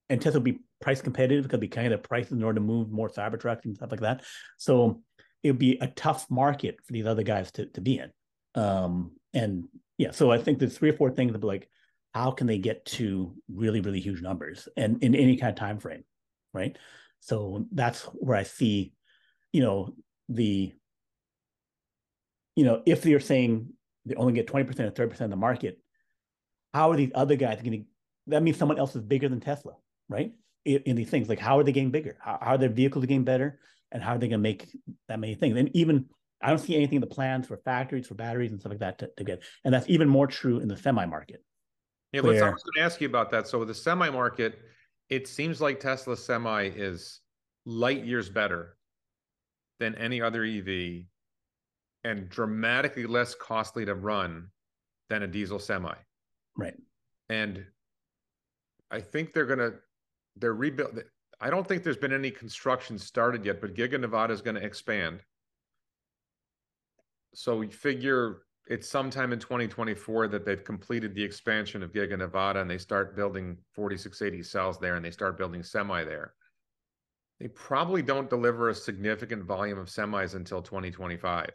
and Tesla will be price competitive because they kind of price in order to move more Cybertrucks and stuff like that. So it would be a tough market for these other guys to, to be in. Um, and yeah, so I think there's three or four things that be like, how can they get to really, really huge numbers and in any kind of time frame, right? So that's where I see, you know, the, you know, if they're saying they only get twenty percent or thirty percent of the market, how are these other guys going to, that means someone else is bigger than Tesla, right? In, in these things, like how are they getting bigger? How, how are their vehicles getting better? And how are they going to make that many things? And even, I don't see anything in the plans for factories, for batteries and stuff like that to, to get. And that's even more true in the semi market, Yeah, let's, I was going to ask you about that. So with the semi market, it seems like Tesla Semi is light years better than any other E V and dramatically less costly to run than a diesel semi. Right. And I think they're going to, they're rebuild. I don't think there's been any construction started yet, but Giga Nevada is going to expand. So you figure it's sometime in twenty twenty-four that they've completed the expansion of Giga Nevada and they start building forty-six eighty cells there and they start building semi there. They probably don't deliver a significant volume of semis until twenty twenty-five.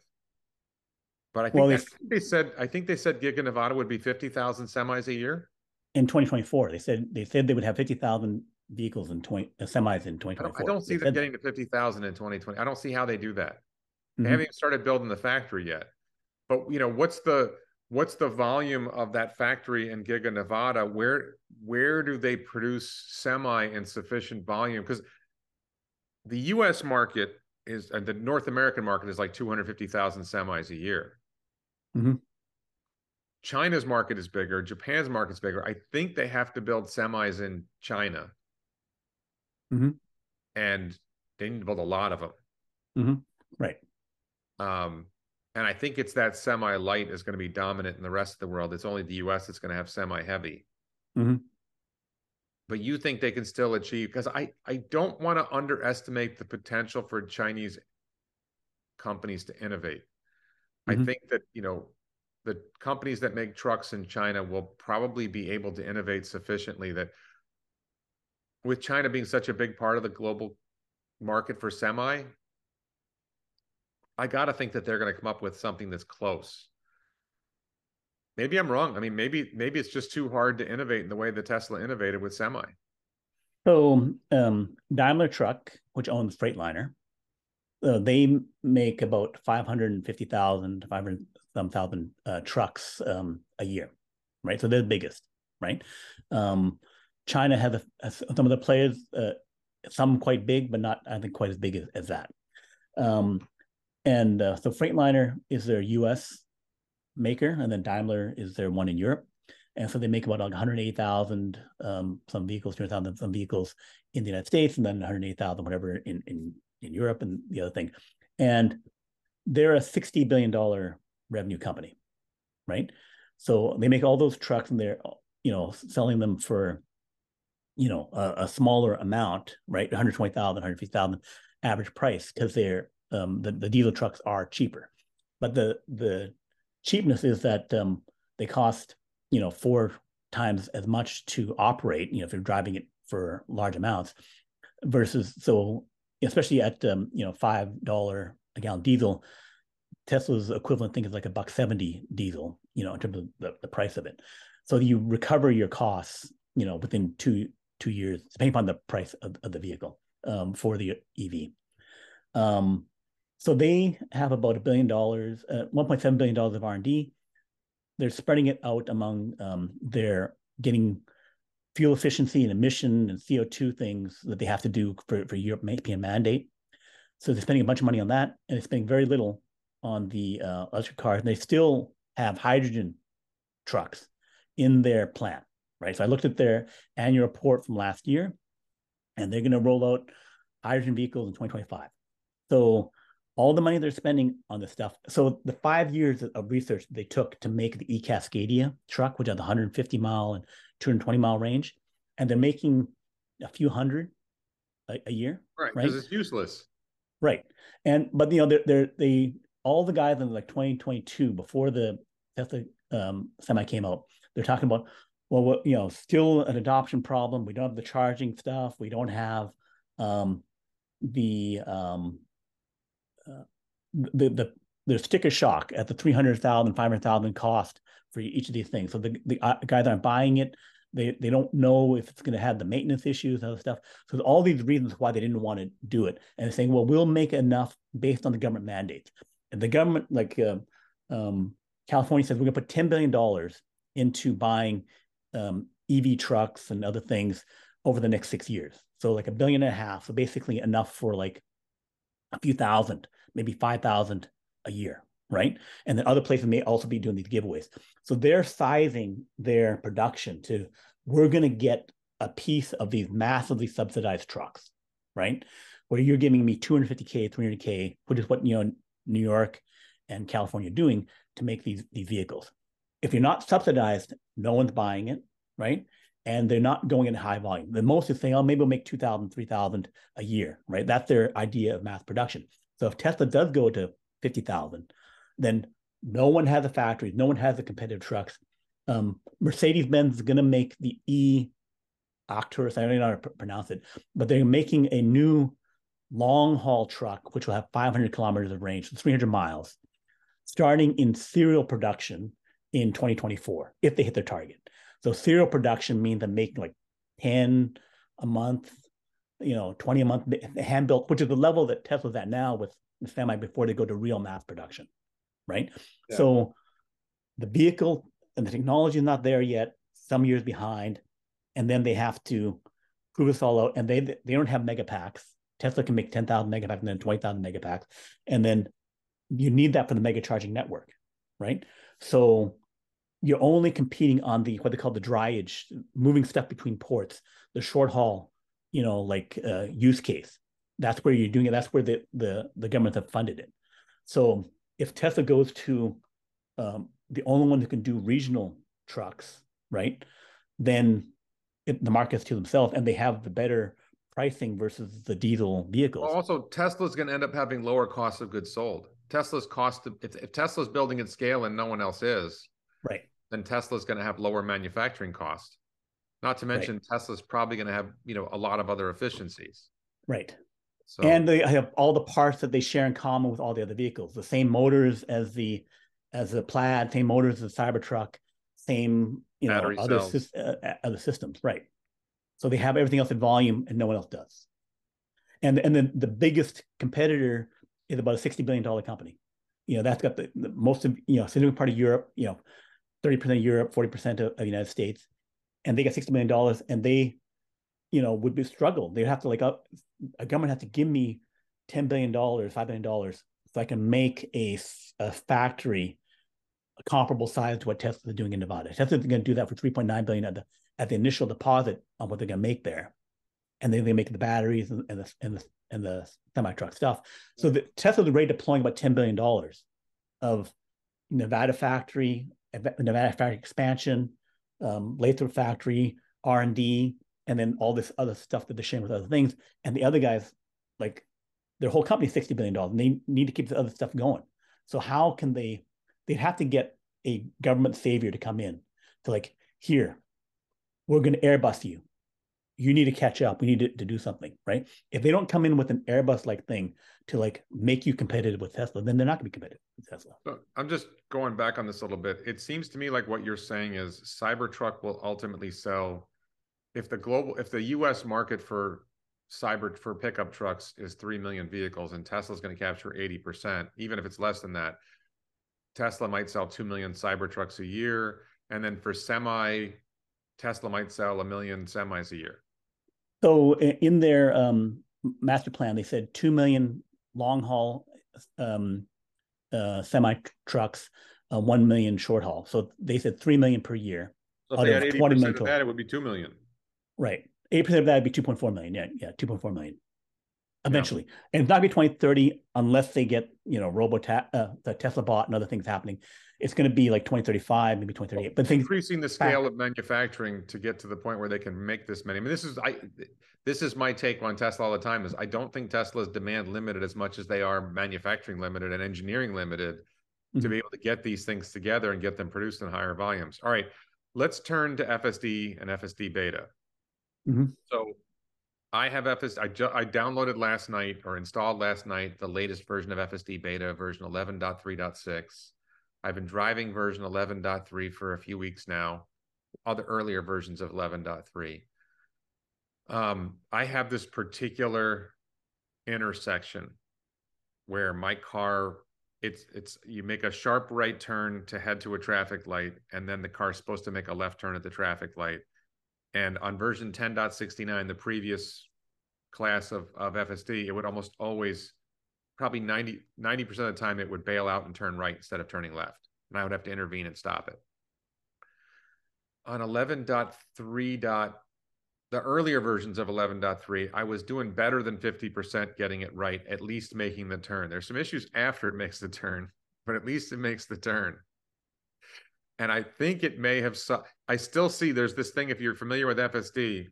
But I think, well, they, I think they said I think they said Giga Nevada would be fifty thousand semis a year in twenty twenty-four. They said they said they would have fifty thousand vehicles and uh, semis in twenty twenty-four. I don't, I don't see they them getting that. to fifty thousand in twenty twenty. I don't see how they do that. They mm-hmm. haven't even started building the factory yet. But you know, what's the what's the volume of that factory in Giga Nevada? Where where do they produce semi in sufficient volume? Because the U S market is, and the North American market is like two hundred fifty thousand semis a year. Mm-hmm. China's market is bigger. Japan's market's bigger. I think they have to build semis in China, mm-hmm. and they need to build a lot of them. Mm-hmm. Right. Um, and I think it's that semi-light is going to be dominant in the rest of the world. It's only the U S that's going to have semi-heavy. Mm-hmm. But you think they can still achieve? Because I, I don't want to underestimate the potential for Chinese companies to innovate. Mm-hmm. I think that, you know, the companies that make trucks in China will probably be able to innovate sufficiently that with China being such a big part of the global market for semi, I got to think that they're going to come up with something that's close. Maybe I'm wrong. I mean, maybe maybe it's just too hard to innovate in the way that Tesla innovated with semi. So um, Daimler Truck, which owns Freightliner, uh, they make about five hundred fifty thousand, five hundred some thousand uh, trucks um, a year, right? So they're the biggest, right? Um, China has a, a, some of the players, uh, some quite big, but not, I think, quite as big as, as that. Um, And uh, so Freightliner is their U S maker, and then Daimler is their one in Europe. And so they make about like one hundred eighty thousand um, some vehicles, two hundred thousand some vehicles in the United States, and then one hundred eighty thousand whatever in, in, in Europe and the other thing. And they're a sixty billion dollar revenue company, right? So they make all those trucks, and they're, you know, selling them for, you know, a, a smaller amount, right? one hundred twenty thousand, one hundred fifty thousand average price, because they're Um, the, the diesel trucks are cheaper, but the the cheapness is that um, they cost, you know, four times as much to operate, you know, if you're driving it for large amounts versus, so especially at, um, you know, five dollars a gallon diesel, Tesla's equivalent thing is like a buck seventy diesel, you know, in terms of the, the price of it. So you recover your costs, you know, within two, two years, depending upon the price of, of the vehicle um, for the E V. Um, So they have about a billion dollars, uh, one point seven billion dollars of R and D. They're spreading it out among um, their getting fuel efficiency and emission and C O two things that they have to do for, for European mandate. So they're spending a bunch of money on that, and they're spending very little on the uh, electric cars. And they still have hydrogen trucks in their plant, right? So I looked at their annual report from last year, and they're going to roll out hydrogen vehicles in twenty twenty-five. So all the money they're spending on this stuff. So the five years of research they took to make the eCascadia truck, which had the one hundred fifty mile and two hundred twenty mile range, and they're making a few hundred a, a year. Right, because right? It's useless. Right, and but you know they're, they're they all the guys in like twenty twenty-two before the Tesla um, semi came out, they're talking about well, what, you know, still an adoption problem. We don't have the charging stuff. We don't have um, the um, Uh, the the there's sticker shock at the three hundred thousand, five hundred thousand cost for each of these things. So the, the uh, guys aren't buying it. They they don't know if it's going to have the maintenance issues and other stuff. So there's all these reasons why they didn't want to do it. And they're saying, well, we'll make enough based on the government mandates. And the government, like uh, um, California says, we're going to put ten billion dollars into buying um, E V trucks and other things over the next six years. So like a billion and a half. So basically enough for like a few thousand, maybe five thousand a year right? And then other places may also be doing these giveaways. So they're sizing their production to, we're going to get a piece of these massively subsidized trucks, right? Where you're giving me two hundred fifty K, three hundred K, which is what, you know, New York and California are doing to make these, these vehicles. If you're not subsidized, no one's buying it, right? And they're not going in high volume. The most is saying, oh, maybe we'll make two thousand, three thousand a year, right? That's their idea of mass production. So if Tesla does go to fifty thousand, then no one has the factories, no one has the competitive trucks. Um, Mercedes-Benz is going to make the E-Octurus, I don't know how to pronounce it, but they're making a new long-haul truck, which will have five hundred kilometers of range, three hundred miles, starting in serial production in twenty twenty-four, if they hit their target. So serial production means I'm making like ten a month, you know, twenty a month, hand-built, which is the level that Tesla's at now with the Semi before they go to real mass production, right? Yeah. So the vehicle and the technology is not there yet, some years behind, and then they have to prove this all out, and they they don't have megapacks. Tesla can make ten thousand megapacks and then twenty thousand megapacks, and then you need that for the mega charging network, right? So you're only competing on the, what they call the dryage, moving stuff between ports, the short haul, you know, like uh, use case. That's where you're doing it. That's where the, the, the governments have funded it. So if Tesla goes to um, the only one who can do regional trucks, right, then it, the market's to themselves, and they have the better pricing versus the diesel vehicles. Also, Tesla's going to end up having lower costs of goods sold. Tesla's cost, of, if, if Tesla's building at scale and no one else is, right, then Tesla's going to have lower manufacturing costs. Not to mention, right, Tesla's probably going to have, you know, a lot of other efficiencies. Right. So, and they have all the parts that they share in common with all the other vehicles. The same motors as the as the Plaid, same motors as the Cybertruck, same, you know, other, uh, other systems. Right. So they have everything else in volume and no one else does. And and then the biggest competitor is about a sixty billion dollar company. You know, that's got the, the most of, you know, significant part of Europe, you know, thirty percent of Europe, forty percent of, of the United States, and they got sixty million dollars, and they, you know, would be struggle. They'd have to, like, a, a government have to give me ten billion dollars, five billion dollars, so I can make a, a factory a comparable size to what Tesla's doing in Nevada. Tesla's going to do that for three point nine billion dollars at the, at the initial deposit on what they're going to make there, and then they make the batteries and, and the and the and the semi-truck stuff. So the, Tesla's already deploying about ten billion dollars of Nevada factory, Nevada factory expansion, um, Lathrop factory, R and D, and then all this other stuff that they're sharing with other things. And the other guys, like, their whole company is sixty billion dollars, and they need to keep the other stuff going. So how can they, they'd have to get a government savior to come in to, like, here, we're going to Airbus you. You need to catch up. We need to, to do something, right? If they don't come in with an Airbus-like thing to, like, make you competitive with Tesla, then they're not going to be competitive with Tesla. So I'm just going back on this a little bit. It seems to me like what you're saying is Cybertruck will ultimately sell. If the global, if the U S market for cyber for pickup trucks is three million vehicles and Tesla's going to capture eighty percent, even if it's less than that, Tesla might sell two million Cybertrucks a year. And then for Semi, Tesla might sell a million Semis a year. So in their um, master plan, they said two million long haul um, uh, Semi trucks, uh, one million short haul. So they said three million per year. So if they had eighty percent of that, it would be two million. Right. eighty percent of that would be two point four million. Yeah, yeah, two point four million eventually. Yeah. And it's not going to be twenty thirty unless they get, you know, Robota, uh, the Tesla Bot and other things happening. It's going to be like twenty thirty-five, maybe twenty thirty-eight. Well, but things, increasing the scale back of manufacturing to get to the point where they can make this many. I mean, this is I, this is my take on Tesla all the time is I don't think Tesla's demand limited as much as they are manufacturing limited and engineering limited mm-hmm. to be able to get these things together and get them produced in higher volumes. All right, let's turn to F S D and F S D beta. Mm-hmm. So I have F S D. I, I downloaded last night or installed last night the latest version of F S D beta, version eleven point three point six. I've been driving version eleven point three for a few weeks now, other earlier versions of eleven point three. Um, I have this particular intersection where my car, it's, it's you make a sharp right turn to head to a traffic light, and then the car's supposed to make a left turn at the traffic light. And on version ten point sixty-nine, the previous class of, of F S D, it would almost always probably ninety percent of the time it would bail out and turn right instead of turning left. And I would have to intervene and stop it. On eleven point three, the earlier versions of eleven point three, I was doing better than fifty percent getting it right, at least making the turn. There's some issues after it makes the turn, but at least it makes the turn. And I think it may have, I still see there's this thing, if you're familiar with F S D,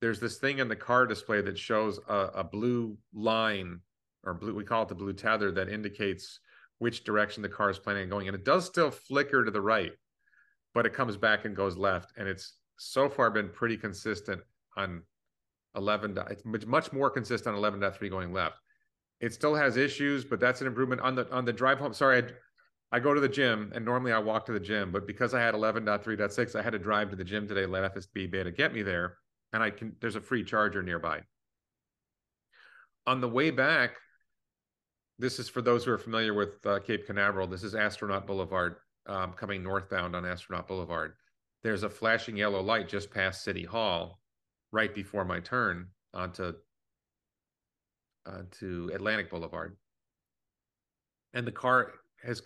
there's this thing in the car display that shows a, a blue line, or blue, we call it the blue tether, that indicates which direction the car is planning on going. And it does still flicker to the right, but it comes back and goes left. And it's so far been pretty consistent on eleven. It's much more consistent on eleven point three going left. It still has issues, but that's an improvement. On the on the drive home, sorry, I, I go to the gym, and normally I walk to the gym, but because I had eleven point three point six, I had to drive to the gym today, let F S B beta get me there, and I can. There's a free charger nearby. On the way back, this is for those who are familiar with uh, Cape Canaveral, this is Astronaut Boulevard, um, coming northbound on Astronaut Boulevard. There's a flashing yellow light just past City Hall, right before my turn onto uh, to Atlantic Boulevard. And the car has,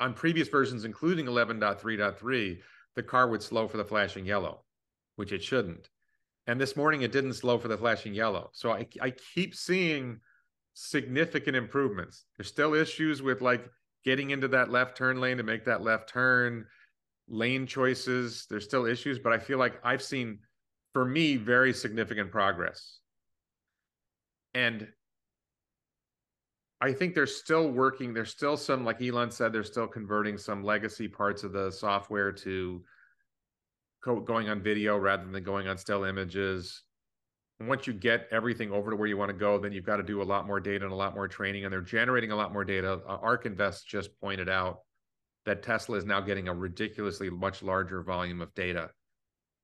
on previous versions, including eleven point three point three, the car would slow for the flashing yellow, which it shouldn't. And this morning it didn't slow for the flashing yellow. So I, I keep seeing significant improvements. There's still issues with like getting into that left turn lane to make that left turn, lane choices. There's still issues, but I feel like I've seen, for me, very significant progress. And I think they're still working. There's still some, like Elon said, they're still converting some legacy parts of the software to going on video rather than going on still images. And once you get everything over to where you want to go, then you've got to do a lot more data and a lot more training, and they're generating a lot more data. Uh, ARK Invest just pointed out that Tesla is now getting a ridiculously much larger volume of data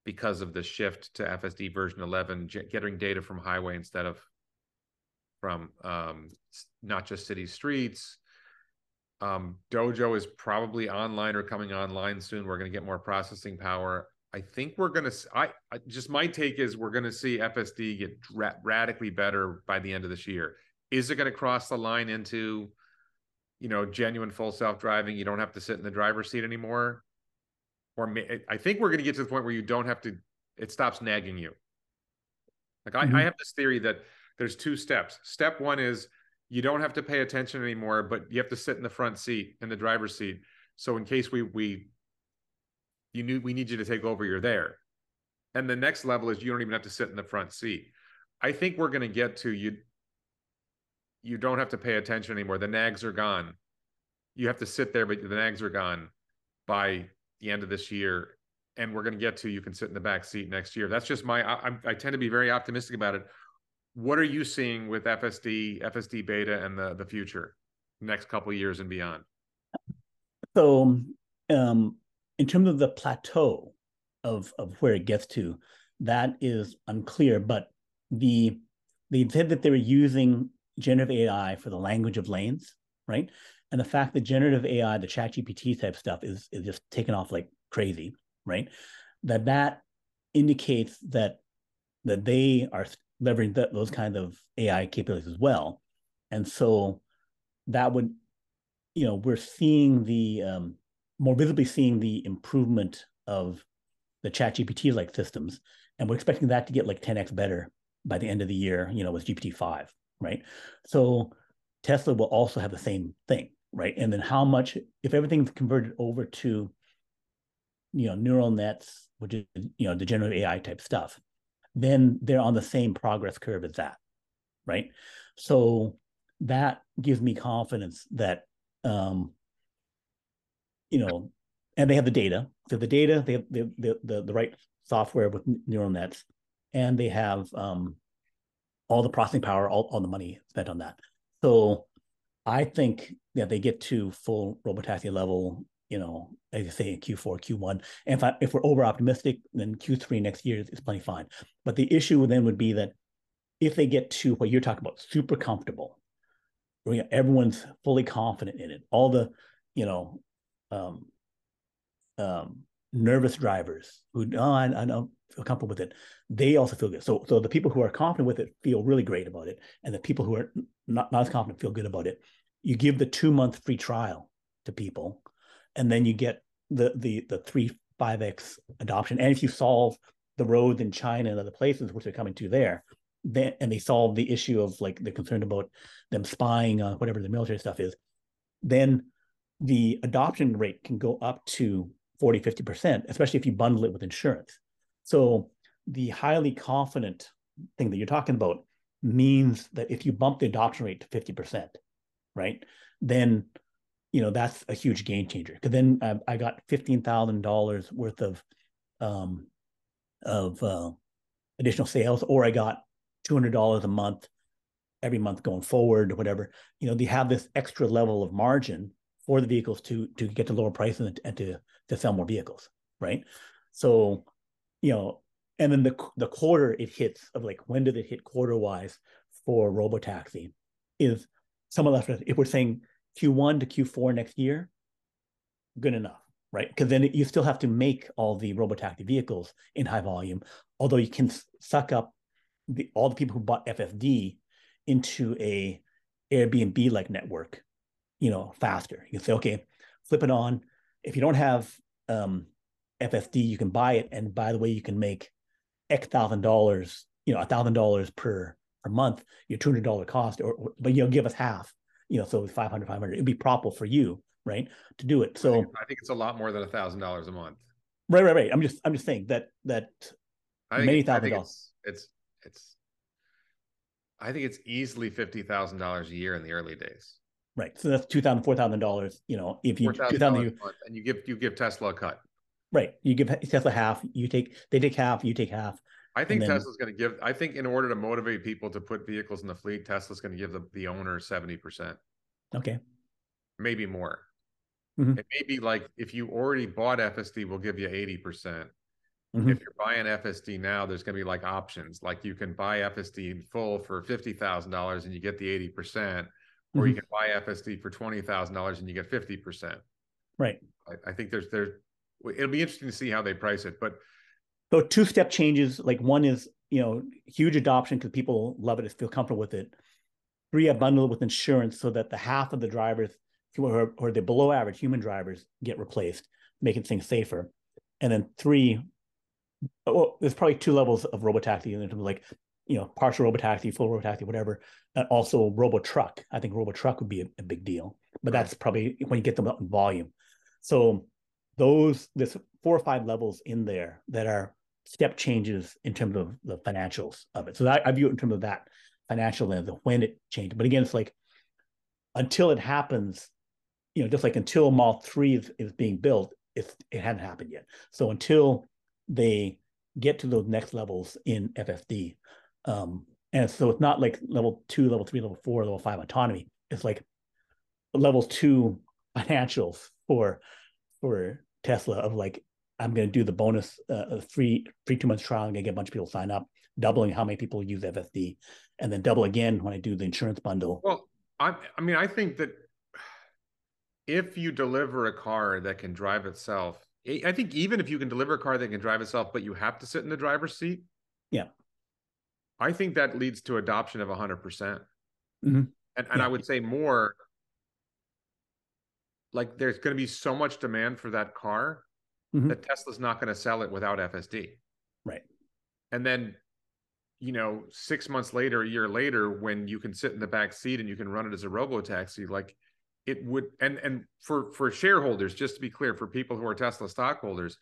because of the shift to F S D version eleven, getting data from highway instead of from um, not just city streets. Um, Dojo is probably online or coming online soon. We're going to get more processing power. I think we're going to, I, I just, my take is we're going to see F S D get ra radically better by the end of this year. Is it going to cross the line into, you know, genuine full self-driving? You don't have to sit in the driver's seat anymore. Or may, I think we're going to get to the point where you don't have to, it stops nagging you. Like I, mm-hmm. I have this theory that there's two steps. Step one is you don't have to pay attention anymore, but you have to sit in the front seat, in the driver's seat. So in case we, we, You knew we need you to take over, you're there. And the next level is you don't even have to sit in the front seat. I think we're going to get to you. You don't have to pay attention anymore. The nags are gone. You have to sit there, but the nags are gone by the end of this year. And we're going to get to you can sit in the back seat next year. That's just my, I, I tend to be very optimistic about it. What are you seeing with F S D, F S D beta, and the, the future, next couple of years and beyond? So, um, in terms of the plateau of, of where it gets to, that is unclear, but the they said that they were using generative A I for the language of lanes, right? And the fact that generative A I, the chat G P T type stuff is, is just taken off like crazy, right? That that indicates that, that they are leveraging th those kinds of A I capabilities as well. And so that would, you know, we're seeing the, um, more visibly seeing the improvement of the chat G P T like systems. And we're expecting that to get like ten X better by the end of the year, you know, with G P T five, right? So Tesla will also have the same thing, right? And then how much, if everything's converted over to, you know, neural nets, which is, you know, the generative A I type stuff, then they're on the same progress curve as that, right? So that gives me confidence that, um, you know, and they have the data. So the data, they have the the the, the right software with neural nets, and they have um, all the processing power, all, all the money spent on that. So I think that they get to full robotaxi level, you know, as you say, in Q four, Q one. And if I, if we're over optimistic, then Q three next year is plenty fine. But the issue then would be that if they get to what you're talking about, super comfortable, where, you know, everyone's fully confident in it, all the, you know, Um, um, nervous drivers who, oh, I, I don't feel comfortable with it, they also feel good. So, so the people who are confident with it feel really great about it, and the people who are not, not as confident, feel good about it. You give the two-month free trial to people, and then you get the the the three five x adoption. And if you solve the roads in China and other places, which they're coming to there, then and they solve the issue of like they're concerned about them spying on whatever the military stuff is, then the adoption rate can go up to forty, fifty percent, especially if you bundle it with insurance. So the highly confident thing that you're talking about means that if you bump the adoption rate to fifty percent, right, then, you know, that's a huge game changer. Because then I, I got fifteen thousand dollars worth of um, of uh, additional sales, or I got two hundred dollars a month every month going forward, or whatever. You know, they have this extra level of margin for the vehicles to to get to lower prices and, and to to sell more vehicles, right? So, you know, and then the the quarter it hits of like when did it hit quarter wise for robotaxi is some of that. If we're saying Q one to Q four next year, good enough, right? Because then you still have to make all the robotaxi vehicles in high volume, although you can suck up the, all the people who bought F S D into a Airbnb like network, you know, faster. You can say, okay, flip it on. If you don't have um, F S D, you can buy it. And by the way, you can make X thousand dollars, you know, a thousand dollars per per month, your two hundred dollars cost, or, or but you'll give us half, you know, so it's five hundred, five hundred, it'd be profitable for you, right, to do it. So I think, I think it's a lot more than a thousand dollars a month. Right, right, right. I'm just, I'm just saying that, that I think many thousand dollars. It's, it's, it's, I think it's easily fifty thousand dollars a year in the early days. Right, so that's two thousand, four thousand dollars. You know, if you two thousand, and you give you give Tesla a cut. Right, you give Tesla half. You take they take half. You take half. I think then Tesla's going to give. I think in order to motivate people to put vehicles in the fleet, Tesla's going to give the, the owner seventy percent. Okay, maybe more. Mm-hmm. It may be like if you already bought F S D, we'll give you eighty percent. Mm-hmm. If you're buying F S D now, there's going to be like options. Like you can buy F S D in full for fifty thousand dollars, and you get the eighty percent. Or you can buy F S D for twenty thousand dollars and you get fifty percent. Right. I, I think there's, there's, it'll be interesting to see how they price it, but. So two step changes, like one is, you know, huge adoption because people love it and feel comfortable with it. Three, a bundle with insurance so that the half of the drivers who are, or the below average human drivers get replaced, making things safer. And then three, well, there's probably two levels of robotaxi in terms of like, you know, partial robotaxi, full robotaxi, whatever, and also robotruck. I think robotruck would be a, a big deal, but that's probably when you get them up in volume. So those, there's four or five levels in there that are step changes in terms of the financials of it. So that, I view it in terms of that financial lens of when it changed. But again, it's like, until it happens, you know, just like until Model three is, is being built, it's, it hadn't happened yet. So until they get to those next levels in F S D, Um, and so it's not like level two, level three, level four, level five autonomy. It's like level two financials for for Tesla of like, I'm going to do the bonus uh, free free two months trial. I'm going to get a bunch of people to sign up, doubling how many people use F S D, and then double again when I do the insurance bundle. Well, I, I mean, I think that if you deliver a car that can drive itself, I think even if you can deliver a car that can drive itself, but you have to sit in the driver's seat. Yeah. I think that leads to adoption of one hundred percent. Mm-hmm. And, and yeah. I would say more, like there's going to be so much demand for that car mm-hmm. that Tesla's not going to sell it without F S D. Right. And then, you know, six months later, a year later, when you can sit in the back seat and you can run it as a robotaxi, like it would, and, and for, for shareholders, just to be clear, for people who are Tesla stockholders,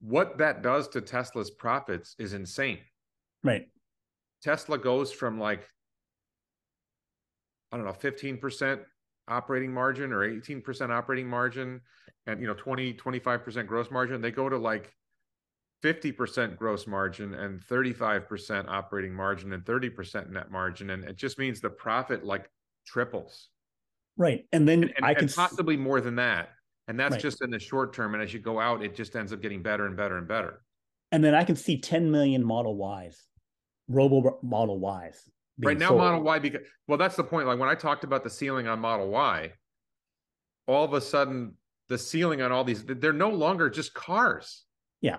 what that does to Tesla's profits is insane. Right. Tesla goes from like, I don't know, fifteen percent operating margin or eighteen percent operating margin and, you know, twenty, twenty-five percent gross margin. They go to like fifty percent gross margin and thirty-five percent operating margin and thirty percent net margin. And it just means the profit like triples. Right. And then and, and, I can and possibly more than that. And that's right. Just in the short term. And as you go out, it just ends up getting better and better and better. And then I can see ten million Model Ys. Robo Model Ys right now, sold. Model Y because well, that's the point. Like when I talked about the ceiling on Model Y, all of a sudden the ceiling on all these—they're no longer just cars. Yeah,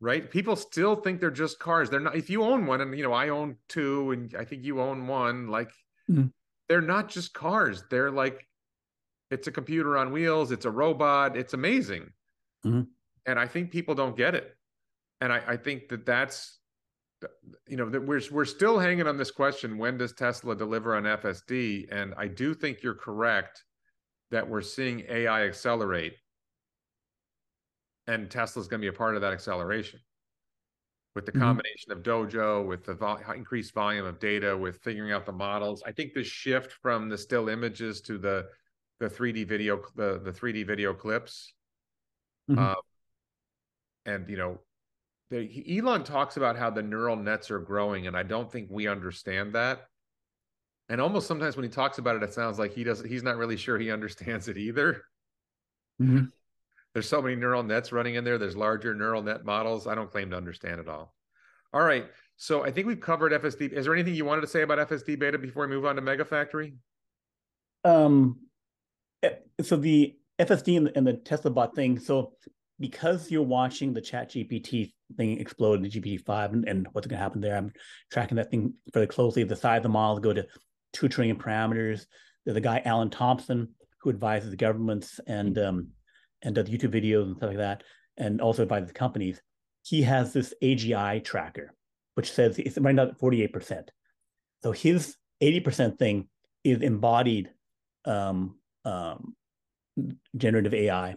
right. People still think they're just cars. They're not. If you own one, and you know I own two, and I think you own one, like mm-hmm. they're not just cars. They're like, it's a computer on wheels. It's a robot. It's amazing. Mm-hmm. And I think people don't get it. And I, I think that that's, you know, that we're, we're still hanging on this question. When does Tesla deliver on F S D? And I do think you're correct that we're seeing A I accelerate, and Tesla's going to be a part of that acceleration with the combination mm-hmm. of Dojo, with the vo- increased volume of data, with figuring out the models. I think the shift from the still images to the, the three D video, the, the three D video clips. Mm-hmm. Um, and, you know, the, Elon talks about how the neural nets are growing, and I don't think we understand that. And almost sometimes when he talks about it, it sounds like he doesn't, he's not really sure he understands it either. Mm-hmm. There's so many neural nets running in there. There's larger neural net models. I don't claim to understand it all. All right. So I think we've covered F S D. Is there anything you wanted to say about F S D beta before we move on to Megafactory? Um, so the F S D and the, and the Tesla bot thing. So because you're watching the Chat G P T thing explode into G P T five and, and what's going to happen there, I'm tracking that thing fairly closely. The size of the model go to two trillion parameters. There's a guy, Alan Thompson, who advises the governments and um, and does YouTube videos and stuff like that, and also advises companies. He has this A G I tracker, which says it's right now at forty-eight percent. So his eighty percent thing is embodied um, um, generative A I,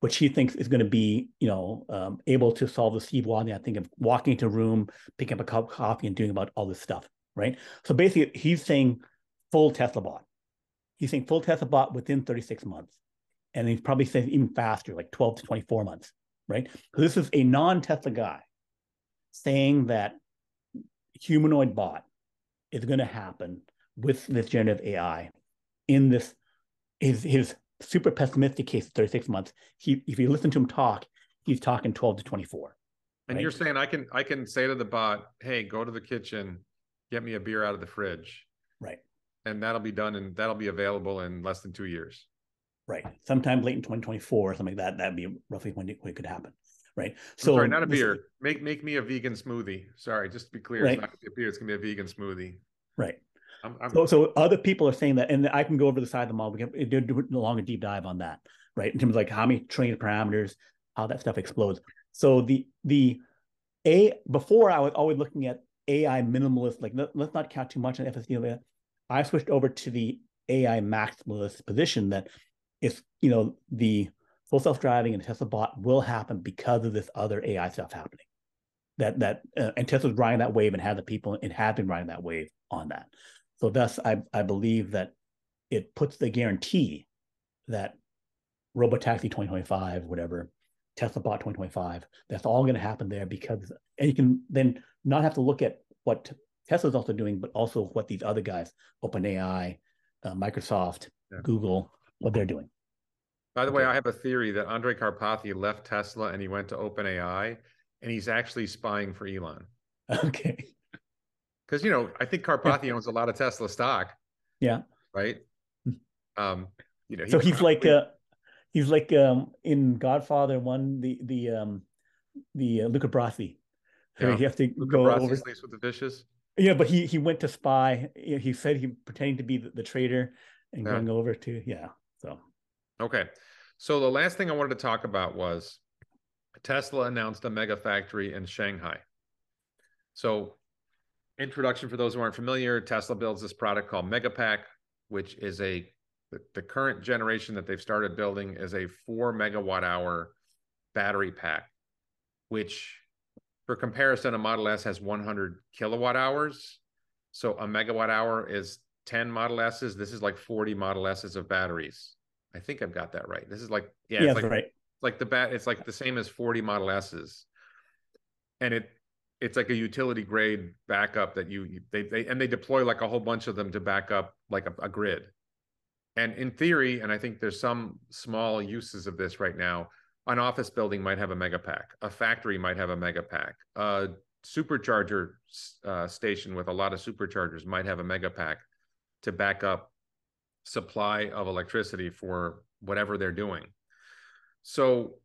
which he thinks is going to be, you know, um, able to solve the Steve Wozniak thing of walking into a room, picking up a cup of coffee, and doing about all this stuff, right? So basically, he's saying full Tesla bot. He's saying full Tesla bot within thirty-six months. And he's probably saying even faster, like twelve to twenty-four months, right? So this is a non-Tesla guy saying that humanoid bot is going to happen with this generative A I. In this, his, his super pessimistic case, thirty-six months. He, if you listen to him talk, he's talking twelve to twenty-four. And right? You're saying I can I can say to the bot, hey, go to the kitchen, get me a beer out of the fridge, right? And that'll be done, and that'll be available in less than two years. Right. Sometime late in twenty twenty-four or something like that. That'd be roughly when it, when it could happen. Right. So sorry, not a beer. This, make make me a vegan smoothie. Sorry, just to be clear. Right. It's not gonna be a beer, it's gonna be a vegan smoothie. Right. I'm, I'm... So, so other people are saying that, and I can go over the side of the model. We can do, do a longer deep dive on that, right? In terms of like how many trillion parameters, how that stuff explodes. So the the A before I was always looking at A I minimalist, like let, let's not count too much on F S D. I switched over to the A I maximalist position that if, you know, the full self-driving and Tesla bot will happen because of this other A I stuff happening. That, that uh, and Tesla's riding that wave and had the people and have been riding that wave on that. So thus, I, I believe that it puts the guarantee that Robotaxi twenty twenty-five, whatever, Tesla bot twenty twenty-five, that's all going to happen there because, and you can then not have to look at what Tesla's also doing, but also what these other guys, OpenAI, uh, Microsoft, yeah. Google, what they're doing. By the okay. way, I have a theory that Andrei Karpathy left Tesla and he went to OpenAI, and he's actually spying for Elon. Okay. Because, you know, I think Karpathy yeah. owns a lot of Tesla stock. Yeah. Right. Um, you know. He so he's probably... like, uh, he's like um, in Godfather One, the the um, the uh, Luca Brasi. So yeah. You have to Luca go Brasi over sleeps with the vicious. Yeah, but he he went to spy. He said he pretending to be the, the traitor and yeah. going over to yeah. So. Okay, so the last thing I wanted to talk about was Tesla announced a mega factory in Shanghai. So. Introduction for those who aren't familiar, Tesla builds this product called Megapack, which is a, the, the current generation that they've started building is a four megawatt hour battery pack, which for comparison, a Model S has one hundred kilowatt hours. So a megawatt hour is ten Model S's. This is like forty Model S's of batteries. I think I've got that right. This is like, yeah, yeah it's like, right. like the bat, it's like the same as forty Model S's. And it, It's like a utility grade backup that you they, they and they deploy like a whole bunch of them to back up like a, a grid. And in theory, and I think there's some small uses of this right now, an office building might have a Megapack, a factory might have a Megapack, a supercharger uh, station with a lot of superchargers might have a Megapack to back up supply of electricity for whatever they're doing. So.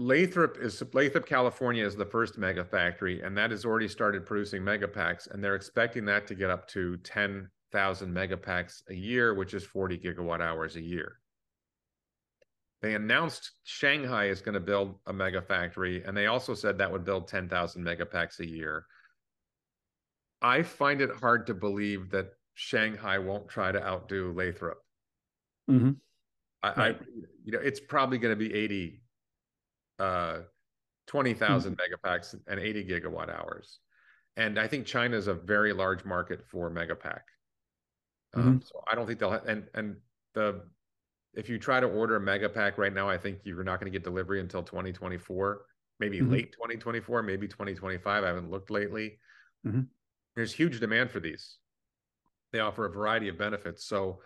Lathrop is Lathrop, California is the first mega factory, and that has already started producing Megapacks, and they're expecting that to get up to ten thousand megapacks a year, which is forty gigawatt hours a year. They announced Shanghai is going to build a megafactory, and they also said that would build ten thousand megapacks a year. I find it hard to believe that Shanghai won't try to outdo Lathrop. Mm-hmm. I, right. I, you know, it's probably going to be eighty, uh, twenty thousand mm-hmm. megapacks and eighty gigawatt hours. And I think China is a very large market for Megapack. Um, mm-hmm. So I don't think they'll, and, and the, if you try to order a Megapack right now, I think you're not going to get delivery until twenty twenty-four, maybe mm-hmm. late twenty twenty-four, maybe twenty twenty-five. I haven't looked lately. Mm-hmm. There's huge demand for these. They offer a variety of benefits. So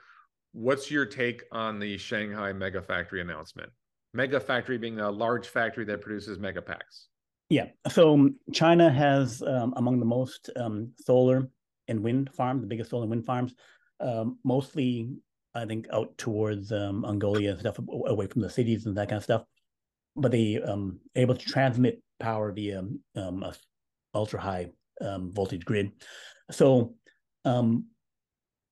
what's your take on the Shanghai Megafactory announcement? Megafactory being a large factory that produces Megapacks. Yeah, so China has um, among the most um, solar and wind farms, the biggest solar and wind farms, um, mostly, I think, out towards um, Mongolia and stuff, away from the cities and that kind of stuff. But they um, able to transmit power via um, a ultra-high um, voltage grid. So um,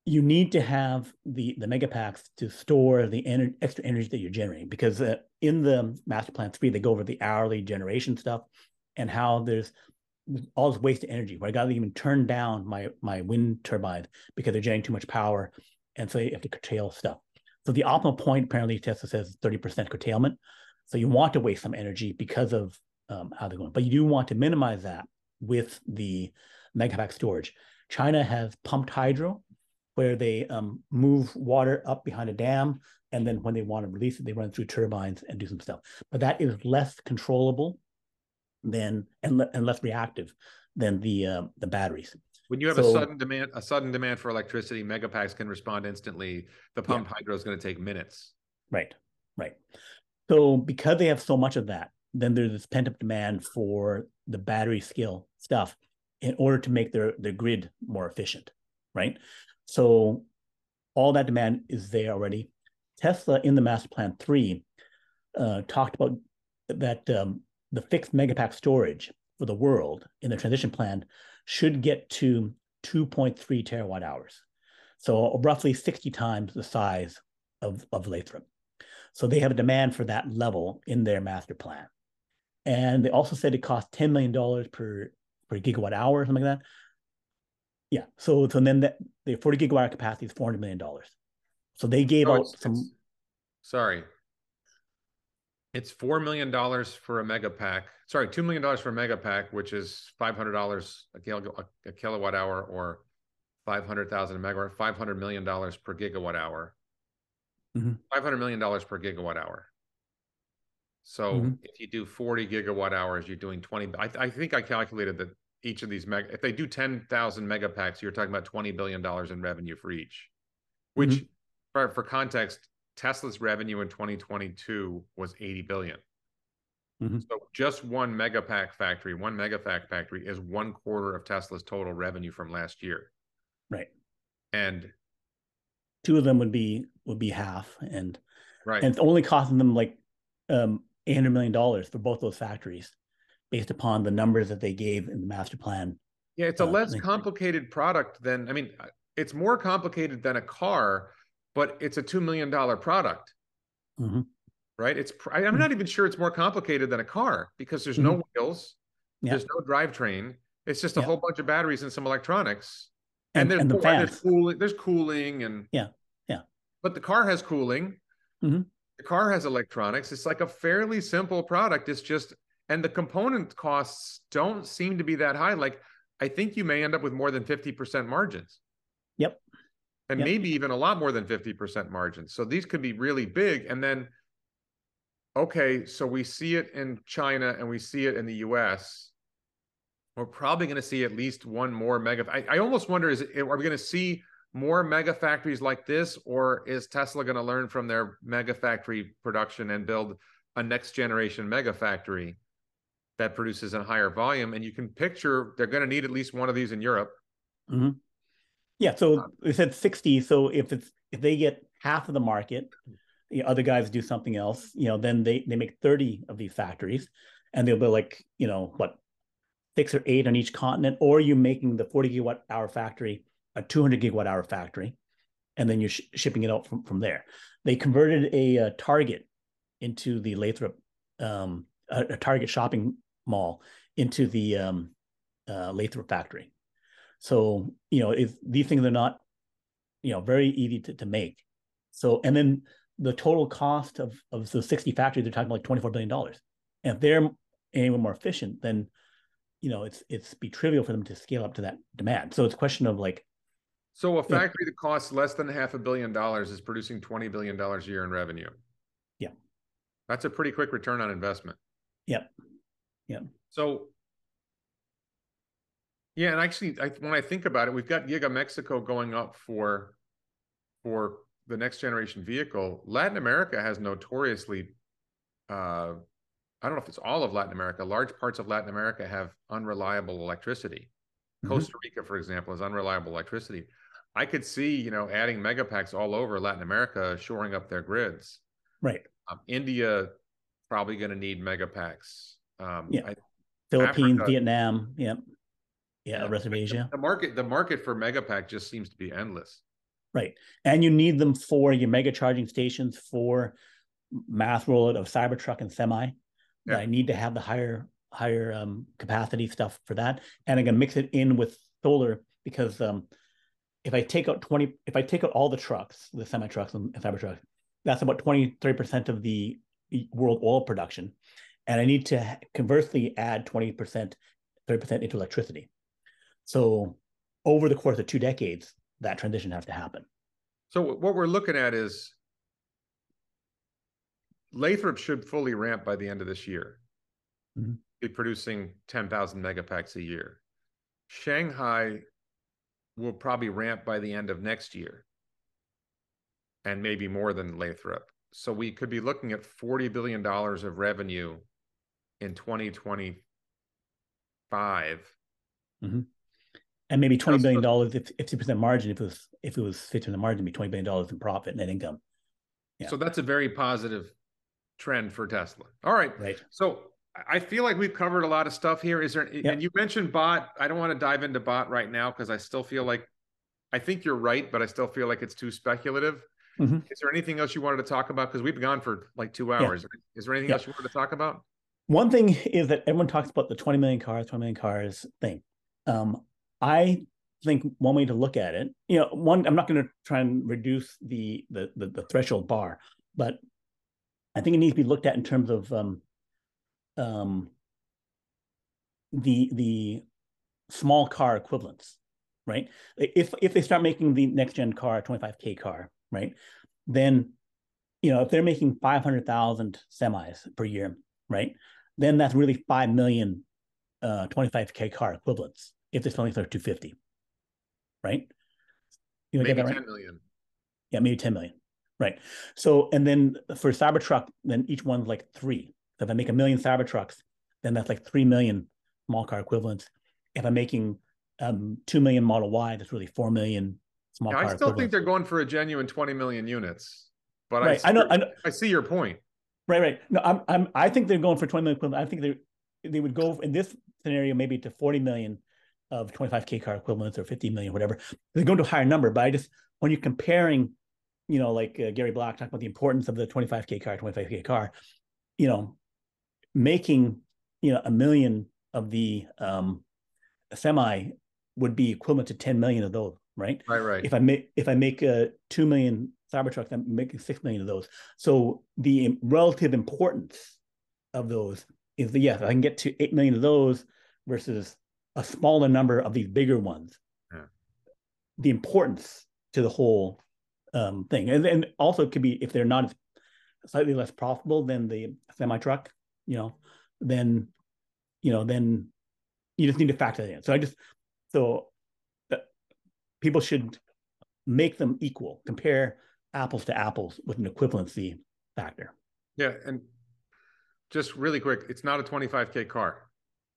you need to have the, the megapacks to store the ener extra energy that you're generating, because uh, in the master plan three, they go over the hourly generation stuff, and how there's all this wasted energy where I got to even turn down my, my wind turbines because they're generating too much power. And so you have to curtail stuff. So the optimal point, apparently Tesla says thirty percent curtailment. So you want to waste some energy because of um, how they're going, but you do want to minimize that with the megapack storage. China has pumped hydro where they um, move water up behind a dam. And then when they want to release it, they run through turbines and do some stuff. But that is less controllable than and, le and less reactive than the uh, the batteries. When you have so, a sudden demand, a sudden demand for electricity, megapacks can respond instantly. The pump yeah. hydro is going to take minutes. Right, right. So because they have so much of that, then there's this pent up demand for the battery scale stuff in order to make their their grid more efficient, right? So all that demand is there already. Tesla in the master plan three uh, talked about that um, the fixed megapack storage for the world in the transition plan should get to two point three terawatt hours. So roughly sixty times the size of, of Lathrop. So they have a demand for that level in their master plan. And they also said it costs ten million dollars per, per gigawatt hour or something like that. Yeah, so, so then that, the forty gigawatt hour capacity is four hundred million dollars. So they gave oh, out it's, some. It's, sorry, it's four million dollars for a megapack. Sorry, two million dollars for a megapack, which is five hundred dollars a, kil a kilowatt hour, or five hundred thousand a megawatt. Five hundred million dollars per gigawatt hour. Mm-hmm. Five hundred million dollars per gigawatt hour. So mm-hmm. if you do forty gigawatt hours, you're doing twenty. I, I think I calculated that each of these mega. If they do ten thousand megapacks, you're talking about twenty billion dollars in revenue for each, which. Mm-hmm. For, for context, Tesla's revenue in twenty twenty-two was eighty billion dollars. Mm-hmm. So just one megapack factory, one megapack factory is one quarter of Tesla's total revenue from last year. Right. And two of them would be would be half, and right. And it's only costing them like um, eight hundred million dollars for both those factories, based upon the numbers that they gave in the master plan. Yeah, it's a uh, less complicated product than, I mean, it's more complicated than a car. But it's a two million dollar product, mm-hmm. right? It's I'm mm-hmm. not even sure it's more complicated than a car, because there's mm-hmm. no wheels, yeah. there's no drivetrain. It's just a yeah. whole bunch of batteries and some electronics. And, and, there's, and the oh, fans. there's cooling. There's cooling and yeah, yeah. But the car has cooling. Mm-hmm. The car has electronics. It's like a fairly simple product. It's just, and the component costs don't seem to be that high. Like, I think you may end up with more than fifty percent margins. Yep. And yep. maybe even a lot more than fifty percent margins. So these could be really big. And then, okay, so we see it in China and we see it in the U S. We're probably going to see at least one more mega. I, I almost wonder, is it, are we going to see more mega factories like this? Or is Tesla going to learn from their mega factory production and build a next generation mega factory that produces a higher volume? And you can picture they're going to need at least one of these in Europe. Mm-hmm. Yeah, so they said sixty. So if it's if they get half of the market, the other guys do something else. You know, then they they make thirty of these factories, and they'll be like, you know, what, six or eight on each continent. Or you're making the forty gigawatt hour factory a two hundred gigawatt hour factory, and then you're sh shipping it out from, from there. They converted a uh, Target into the Lathrop, um, a, a Target shopping mall into the um, uh, Lathrop factory. So, you know, if these things are not, you know, very easy to, to make. So, and then the total cost of, of the sixty factories, they're talking like twenty-four billion dollars. And if they're anyone more efficient, then, you know, it's, it's be trivial for them to scale up to that demand. So it's a question of like. So a factory that costs less than half a billion dollars is producing twenty billion dollars a year in revenue. Yeah. That's a pretty quick return on investment. Yep. Yeah. yeah. So. Yeah. And actually, I, when I think about it, we've got Giga Mexico going up for, for the next generation vehicle. Latin America has notoriously, uh, I don't know if it's all of Latin America, large parts of Latin America have unreliable electricity. Mm-hmm. Costa Rica, for example, has unreliable electricity. I could see, you know, adding megapacks all over Latin America, shoring up their grids. Right. Um, India, probably going to need megapacks. Um, yeah. I, Philippines, Africa, Vietnam. Yep. Yeah. yeah rest of Asia. The, the market, the market for megapack just seems to be endless. Right. And you need them for your mega charging stations, for mass rollout of Cybertruck and Semi. Yeah. I need to have the higher higher um, capacity stuff for that, and I'm gonna mix it in with solar, because um, if I take out twenty, if I take out all the trucks, the semi trucks and Cybertruck, that's about twenty, thirty percent of the world oil production, and I need to conversely add twenty percent, thirty percent into electricity. So over the course of two decades, that transition has to happen. So what we're looking at is Lathrop should fully ramp by the end of this year. Mm-hmm. Be producing ten thousand megapacks a year. Shanghai will probably ramp by the end of next year, and maybe more than Lathrop. So we could be looking at forty billion dollars of revenue in twenty twenty-five. Mm-hmm. And maybe twenty billion dollars if fifty percent margin, if it was if it was fifty percent margin, it'd be twenty billion dollars in profit, net income. Yeah. So that's a very positive trend for Tesla. All right. Right. So I feel like we've covered a lot of stuff here. Is there, yep. and you mentioned bot. I don't want to dive into bot right now, because I still feel like, I think you're right, but I still feel like it's too speculative. Mm-hmm. Is there anything else you wanted to talk about? Because we've been gone for like two hours. Yeah. Is there anything yep. else you wanted to talk about? One thing is that everyone talks about the twenty million cars, twenty million cars thing. Um, I think one way to look at it, you know, one, I'm not going to try and reduce the, the, the, the threshold bar, but I think it needs to be looked at in terms of, um, um the the small car equivalents, right? If if they start making the next gen car, twenty-five K car, right, then, you know, if they're making five hundred thousand semis per year, right, then that's really five million uh twenty-five K car equivalents if they're selling for two fifty, right? You maybe get that right? ten million. Yeah, maybe ten million, right? So, and then for Cybertruck, then each one's like three. So if I make a million Cybertrucks, then that's like three million small car equivalents. If I'm making um, two million Model Y, that's really four million small yeah, car I still equivalents. Think they're going for a genuine twenty million units, but right. I, I, know, I, know. I see your point. Right, right. No, I'm, I'm, I think they're going for twenty million equivalent. I think they they would go in this scenario maybe to forty million of twenty-five K car equivalents, or fifty million, whatever. They're going to a higher number, but I just, when you're comparing, you know, like uh, Gary Block talking about the importance of the twenty-five K car, twenty-five K car, you know, making, you know, a million of the um semi would be equivalent to ten million of those, right? Right, right. If I make if I make a uh, two million Cybertrucks, I'm making six million of those. So the relative importance of those is that, yes, I can get to eight million of those versus a smaller number of these bigger ones. Yeah. The importance to the whole um thing, and, and also it could be, if they're not slightly less profitable than the semi truck, you know, then, you know, then you just need to factor that in. So I just, so people should make them equal, compare apples to apples with an equivalency factor. Yeah. And just really quick, it's not a twenty-five K car.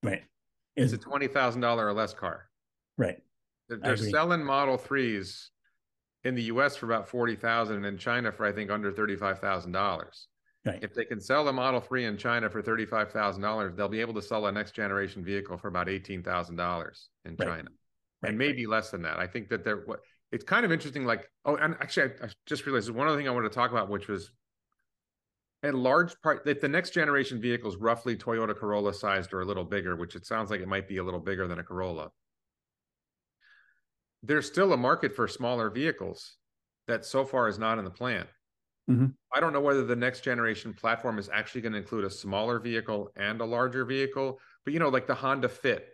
Right. It's, it's a twenty thousand dollar or less car. Right. They're, they're selling Model threes in the U S for about forty thousand dollars and in China for, I think, under thirty-five thousand dollars. Right. If they can sell a Model three in China for thirty-five thousand dollars, they'll be able to sell a next generation vehicle for about eighteen thousand dollars in right. China. right, and maybe right. less than that. I think that there, it's kind of interesting, like, oh, and actually I, I just realized one other thing I wanted to talk about, which was a large part that the next generation vehicle is roughly Toyota Corolla sized or a little bigger, which it sounds like it might be a little bigger than a Corolla. There's still a market for smaller vehicles that so far is not in the plan. Mm-hmm. I don't know whether the next generation platform is actually going to include a smaller vehicle and a larger vehicle, but you know, like the Honda Fit,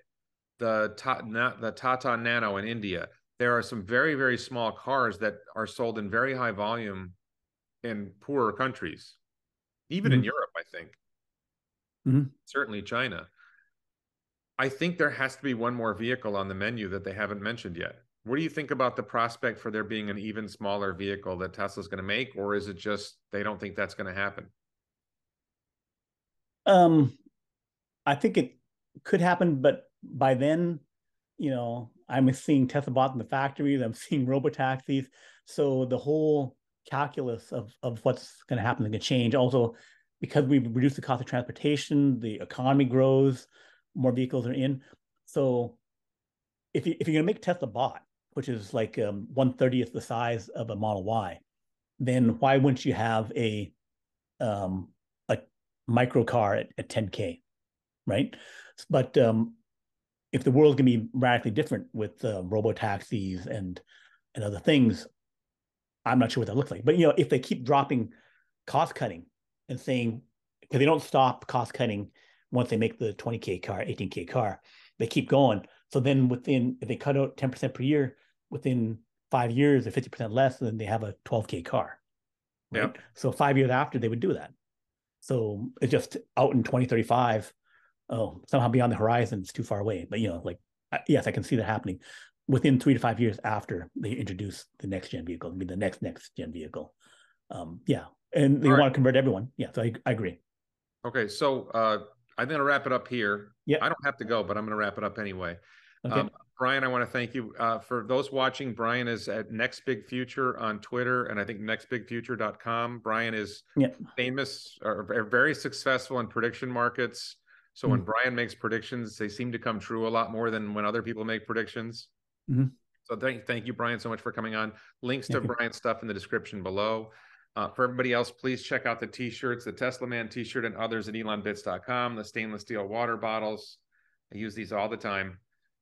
the, Ta- Na- the Tata Nano in India, there are some very, very small cars that are sold in very high volume in poorer countries, even mm-hmm. in Europe, I think, mm-hmm. certainly China. I think there has to be one more vehicle on the menu that they haven't mentioned yet. What do you think about the prospect for there being an even smaller vehicle that Tesla's going to make, or is it just they don't think that's going to happen? Um, I think it could happen, but by then, you know, I'm seeing Tesla Bot in the factories, I'm seeing robotaxis, so the whole calculus of of what's going to happen is going to change. Also, because we've reduced the cost of transportation, the economy grows, more vehicles are in. So, if you if you're going to make Tesla Bot, which is like um, one thirtieth the size of a Model Y, then why wouldn't you have a um, a micro car at, at ten K, right? But um, if the world's going to be radically different with uh, robo taxis and and other things, I'm not sure what that looks like. But you know, if they keep dropping cost cutting and saying, because they don't stop cost cutting once they make the twenty K car, eighteen K car, they keep going. So then within, if they cut out ten percent per year, within five years or fifty percent less, then they have a twelve K car. Right? Yep. So five years after, they would do that. So it's just out in twenty thirty-five, oh, somehow beyond the horizon, it's too far away. But, you know, like, yes, I can see that happening within three to five years after they introduce the next gen vehicle, I mean, the next next gen vehicle. Um, yeah. And they All want right. to convert everyone. Yeah. So I, I agree. Okay. So uh, I'm going to wrap it up here. Yep. I don't have to go, but I'm going to wrap it up anyway. Okay. Um, Brian, I want to thank you. Uh, for those watching, Brian is at Next Big Future on Twitter, and I think next big future dot com. Brian is yep. famous or, or very successful in prediction markets. So mm-hmm. when Brian makes predictions, they seem to come true a lot more than when other people make predictions. Mm-hmm. So thank, thank you, Brian, so much for coming on. Links thank to you. Brian's stuff in the description below. Uh, for everybody else, please check out the t-shirts, the Tesla Man t-shirt and others at elon bits dot com, the stainless steel water bottles. I use these all the time.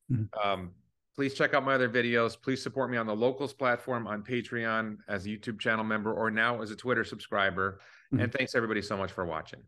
Mm-hmm. Um, please check out my other videos. Please support me on the Locals platform, on Patreon, as a YouTube channel member, or now as a Twitter subscriber. Mm-hmm. And thanks everybody so much for watching.